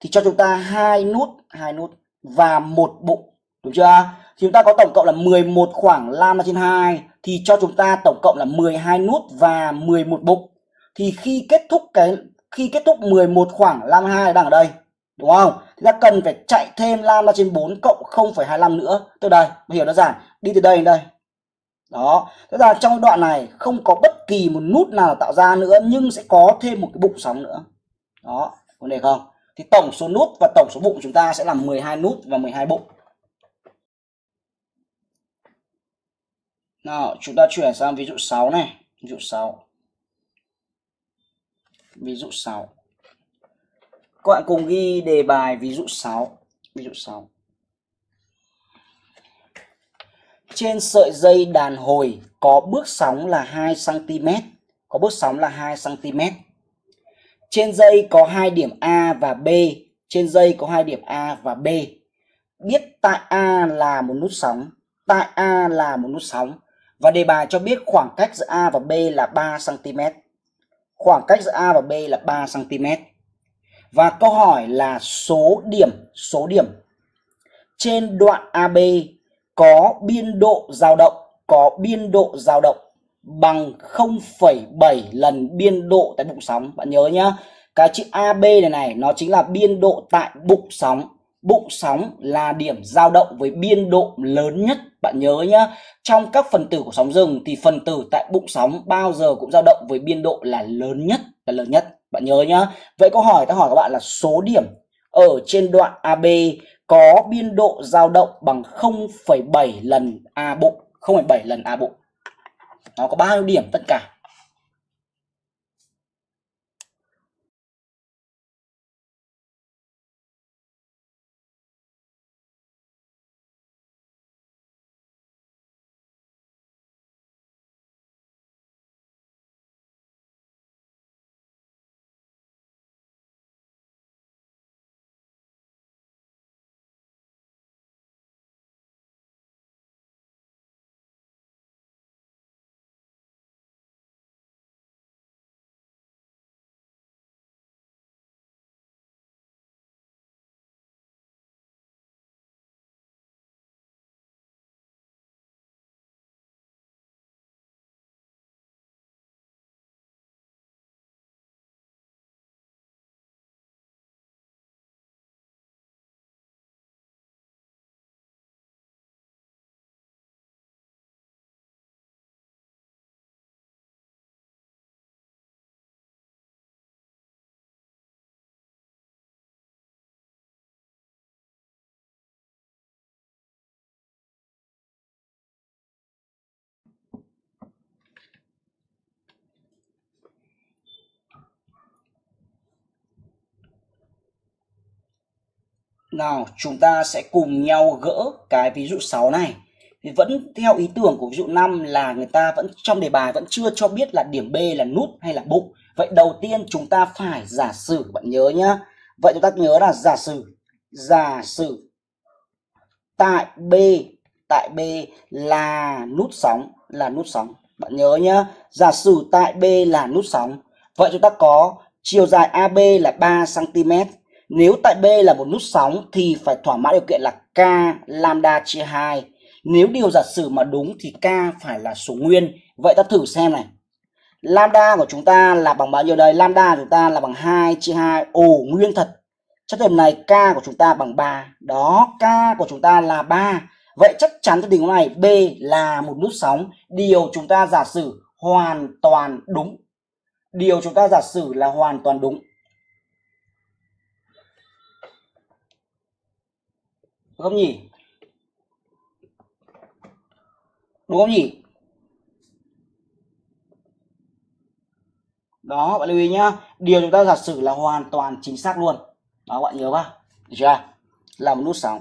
thì cho chúng ta hai nút, hai nút và một bụng, đúng chưa? Thì chúng ta có tổng cộng là mười một khoảng lambda trên hai thì cho chúng ta tổng cộng là mười hai nút và mười một bụng. Thì khi kết thúc cái khi kết thúc mười một khoảng lambda hai đang ở đây, đúng không? Thì ta cần phải chạy thêm lambda trên bốn cộng không phẩy hai mươi lăm nữa. Từ đây, mình hiểu đơn giản, đi từ đây đến đây. Đó, tức là trong đoạn này không có bất kỳ một nút nào tạo ra nữa, nhưng sẽ có thêm một cái bụng sóng nữa. Đó, vấn đề không? Thì tổng số nút và tổng số bụng chúng ta sẽ là mười hai nút và mười hai bụng. Nào, chúng ta chuyển sang ví dụ sáu này. Ví dụ sáu. Ví dụ sáu. Các bạn cùng ghi đề bài ví dụ sáu. Ví dụ sáu. Trên sợi dây đàn hồi có bước sóng là hai xăng-ti-mét, có bước sóng là hai xăng-ti-mét. Trên dây có hai điểm A và B, trên dây có hai điểm A và B. Biết tại A là một nút sóng, tại A là một nút sóng và đề bài cho biết khoảng cách giữa A và B là ba xăng-ti-mét. Khoảng cách giữa A và B là ba xăng-ti-mét. Và câu hỏi là số điểm, số điểm trên đoạn a bê có biên độ dao động, có biên độ dao động bằng không phẩy bảy lần biên độ tại bụng sóng. Bạn nhớ nhá, cái chữ a bê này này nó chính là biên độ tại bụng sóng. Bụng sóng là điểm dao động với biên độ lớn nhất. Bạn nhớ nhá, trong các phần tử của sóng dừng thì phần tử tại bụng sóng bao giờ cũng dao động với biên độ là lớn nhất, là lớn nhất. Bạn nhớ nhá. Vậy câu hỏi ta hỏi các bạn là số điểm ở trên đoạn a bê có biên độ dao động bằng không phẩy bảy lần A bụng, không phẩy bảy lần A bụng. Nó có bao nhiêu điểm tất cả? Nào, chúng ta sẽ cùng nhau gỡ cái ví dụ sáu này. Thì vẫn theo ý tưởng của ví dụ năm là người ta vẫn trong đề bài vẫn chưa cho biết là điểm B là nút hay là bụng. Vậy đầu tiên chúng ta phải giả sử, bạn nhớ nhá. Vậy chúng ta nhớ là giả sử giả sử tại B tại B là nút sóng là nút sóng. Bạn nhớ nhá, giả sử tại B là nút sóng. Vậy chúng ta có chiều dài a bê là ba xăng ti mét. Nếu tại B là một nút sóng thì phải thỏa mãn điều kiện là K lambda chia hai. Nếu điều giả sử mà đúng thì K phải là số nguyên. Vậy ta thử xem này. Lambda của chúng ta là bằng bao nhiêu đây? Lambda của chúng ta là bằng hai chia hai. Ồ, nguyên thật. Chắc điểm này K của chúng ta bằng ba. Đó, K của chúng ta là ba. Vậy chắc chắn trong tình huống này B là một nút sóng. Điều chúng ta giả sử hoàn toàn đúng. Điều chúng ta giả sử là hoàn toàn đúng. Đúng không nhỉ? Đúng không nhỉ? Đó, bạn lưu ý nhá. Điều chúng ta giả sử là hoàn toàn chính xác luôn. Đó, bạn nhớ vào. Được chưa? Là một nút sóng.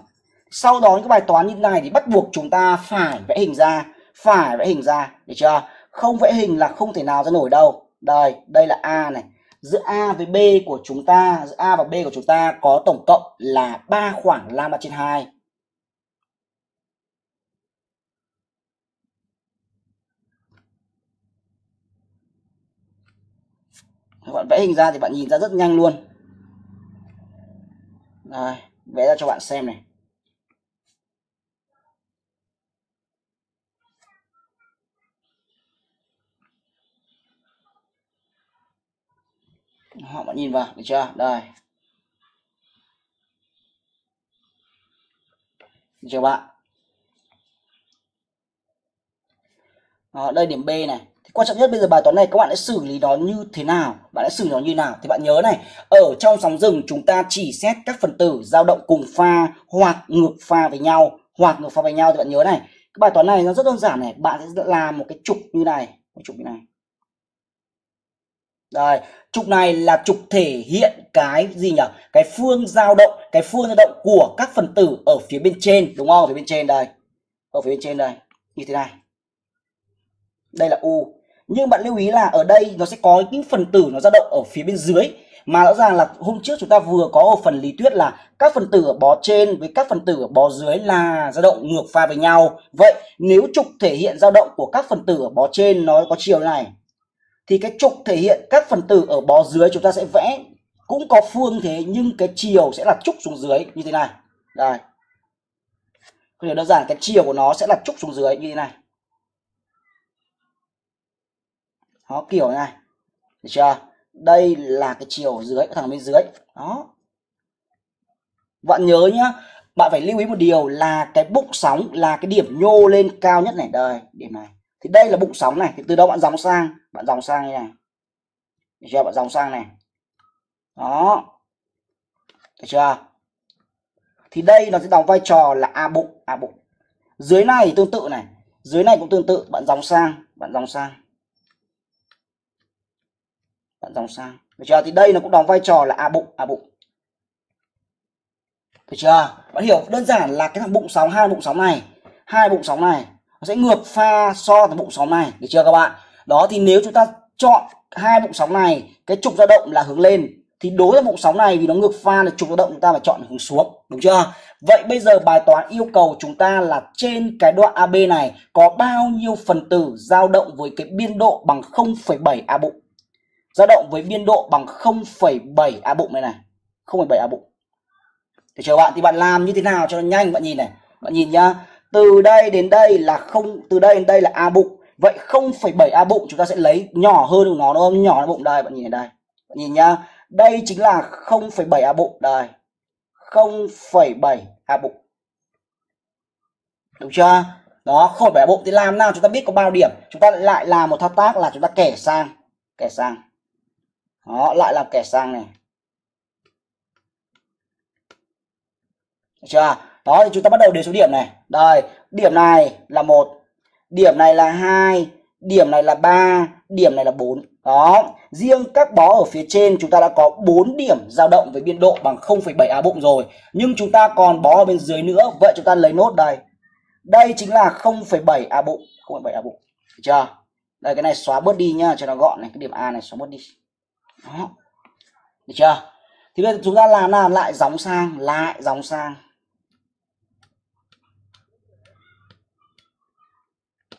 Sau đó những cái bài toán như thế này thì bắt buộc chúng ta phải vẽ hình ra. Phải vẽ hình ra. Được chưa? Không vẽ hình là không thể nào ra nổi đâu. Đây, đây là A này. Giữa A với B của chúng ta, giữa A và B của chúng ta có tổng cộng là ba khoảng lambda trên hai. Bạn vẽ hình ra thì bạn nhìn ra rất nhanh luôn. Đây, vẽ ra cho bạn xem này. Họ bạn nhìn vào, được chưa? Đây. Được chưa bạn? Đó, đây điểm B này. Thì quan trọng nhất bây giờ bài toán này các bạn hãy xử lý nó như thế nào? Bạn hãy xử lý nó như nào? Thì bạn nhớ này, ở trong sóng dừng chúng ta chỉ xét các phần tử dao động cùng pha hoặc ngược pha với nhau, hoặc ngược pha với nhau thì bạn nhớ này. Cái bài toán này nó rất đơn giản này, bạn sẽ làm một cái trục như này, một trục như này. Đây, trục này là trục thể hiện cái gì nhỉ? Cái phương dao động, cái phương dao động của các phần tử ở phía bên trên, đúng không? Ở phía bên trên đây. Ở phía bên trên đây, như thế này. Đây là U. Nhưng bạn lưu ý là ở đây nó sẽ có những phần tử nó dao động ở phía bên dưới. Mà rõ ràng là hôm trước chúng ta vừa có ở phần lý thuyết là các phần tử ở bó trên với các phần tử ở bó dưới là dao động ngược pha với nhau. Vậy nếu trục thể hiện dao động của các phần tử ở bó trên nó có chiều này, thì cái trục thể hiện các phần tử ở bó dưới chúng ta sẽ vẽ cũng có phương thế nhưng cái chiều sẽ là trục xuống dưới như thế này. Đây. Có thể đơn giản cái chiều của nó sẽ là trục xuống dưới như thế này. Nó kiểu này. Được chưa? Đây là cái chiều ở dưới, thằng bên dưới. Đó. Bạn nhớ nhá, bạn phải lưu ý một điều là cái bụng sóng là cái điểm nhô lên cao nhất này, đây, điểm này. Thì đây là bụng sóng này, thì từ đó bạn dòng sang, bạn dòng sang như này. Được chưa? Bạn dòng sang này. Đó. Được chưa? Thì đây nó sẽ đóng vai trò là A bụng, A bụng. Dưới này tương tự này, dưới này cũng tương tự, bạn dòng sang, bạn dòng sang. Bạn dòng sang. Được chưa? Thì đây nó cũng đóng vai trò là A bụng, A bụng. Được chưa? Bạn hiểu đơn giản là cái thằng bụng sóng, hai bụng sóng này, hai bụng sóng này nó sẽ ngược pha so với bụng sóng này, được chưa các bạn? Đó thì nếu chúng ta chọn hai bụng sóng này, cái trục dao động là hướng lên thì đối với bụng sóng này vì nó ngược pha là trục dao động chúng ta phải chọn hướng xuống, đúng chưa? Vậy bây giờ bài toán yêu cầu chúng ta là trên cái đoạn a bê này có bao nhiêu phần tử dao động với cái biên độ bằng không phẩy bảy a bụng? Dao động với biên độ bằng không phẩy bảy a bụng này này, không phẩy bảy a bụng. Thì chờ bạn thì bạn làm như thế nào cho nó nhanh, bạn nhìn này, bạn nhìn nhá. Từ đây đến đây là không, từ đây đến đây là a bụng. Vậy không phẩy bảy a bụng chúng ta sẽ lấy nhỏ hơn của nó đúng không? Nhỏ hơn bụng đây, bạn nhìn ở đây. Bạn nhìn nhá. Đây chính là không phẩy bảy a bụng đây. không phẩy bảy a bụng. Đúng chưa? Đó, không phẩy bảy a bụng thì làm nào chúng ta biết có bao điểm? Chúng ta lại làm một thao tác là chúng ta kẻ sang, kẻ sang. Đó, lại làm kẻ sang này. Được chưa? Đó thì chúng ta bắt đầu đến số điểm này. Đây, điểm này là một, điểm này là hai, điểm này là ba, điểm này là bốn. Đó, riêng các bó ở phía trên chúng ta đã có bốn điểm dao động với biên độ bằng không phẩy bảy a bụng rồi. Nhưng chúng ta còn bó ở bên dưới nữa, vậy chúng ta lấy nốt đây. Đây chính là không phẩy bảy a bụng, không phẩy bảy a bụng. Được chưa? Đây, cái này xóa bớt đi nhá cho nó gọn này, cái điểm A này xóa bớt đi. Đó. Được chưa? Thì bây giờ chúng ta làm làm lại dòng sang, lại dòng sang.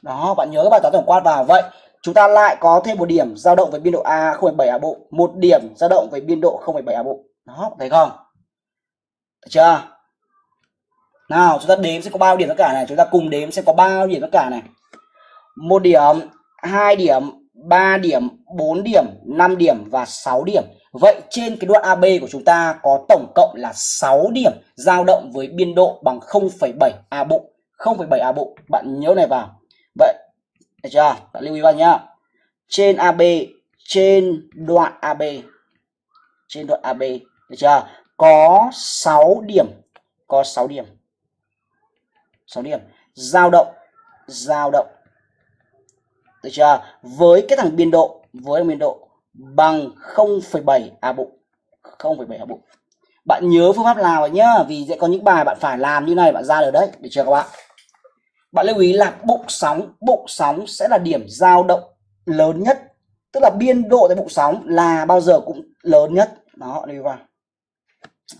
Đó, bạn nhớ các bài toán tổng quát vào. Vậy chúng ta lại có thêm một điểm dao động với biên độ A không phẩy bảy a bộ, một điểm dao động với biên độ không phẩy bảy a bộ. Đó, thấy không? Được chưa? Nào, chúng ta đếm sẽ có bao điểm tất cả này, chúng ta cùng đếm sẽ có bao điểm tất cả này. Một điểm, hai điểm, ba điểm, bốn điểm, năm điểm và sáu điểm. Vậy trên cái đoạn a bê của chúng ta có tổng cộng là sáu điểm dao động với biên độ bằng không phẩy bảy a bộ, không phẩy bảy a bộ. Bạn nhớ này vào. Vậy, được chưa? Bạn lưu ý vào nhá. Trên a bê, trên đoạn a bê, trên đoạn a bê, được chưa? Có sáu điểm, có sáu điểm. sáu điểm dao động, dao động. Được chưa? Với cái thằng biên độ, với biên độ bằng không phẩy bảy a bộ, không phẩy bảy a bộ. Bạn nhớ phương pháp nào nhá, vì sẽ có những bài bạn phải làm như này bạn ra được đấy, được chưa các bạn? Bạn lưu ý là bụng sóng, bụng sóng sẽ là điểm dao động lớn nhất, tức là biên độ tại bụng sóng là bao giờ cũng lớn nhất. Đó, đi vào.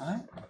Đấy.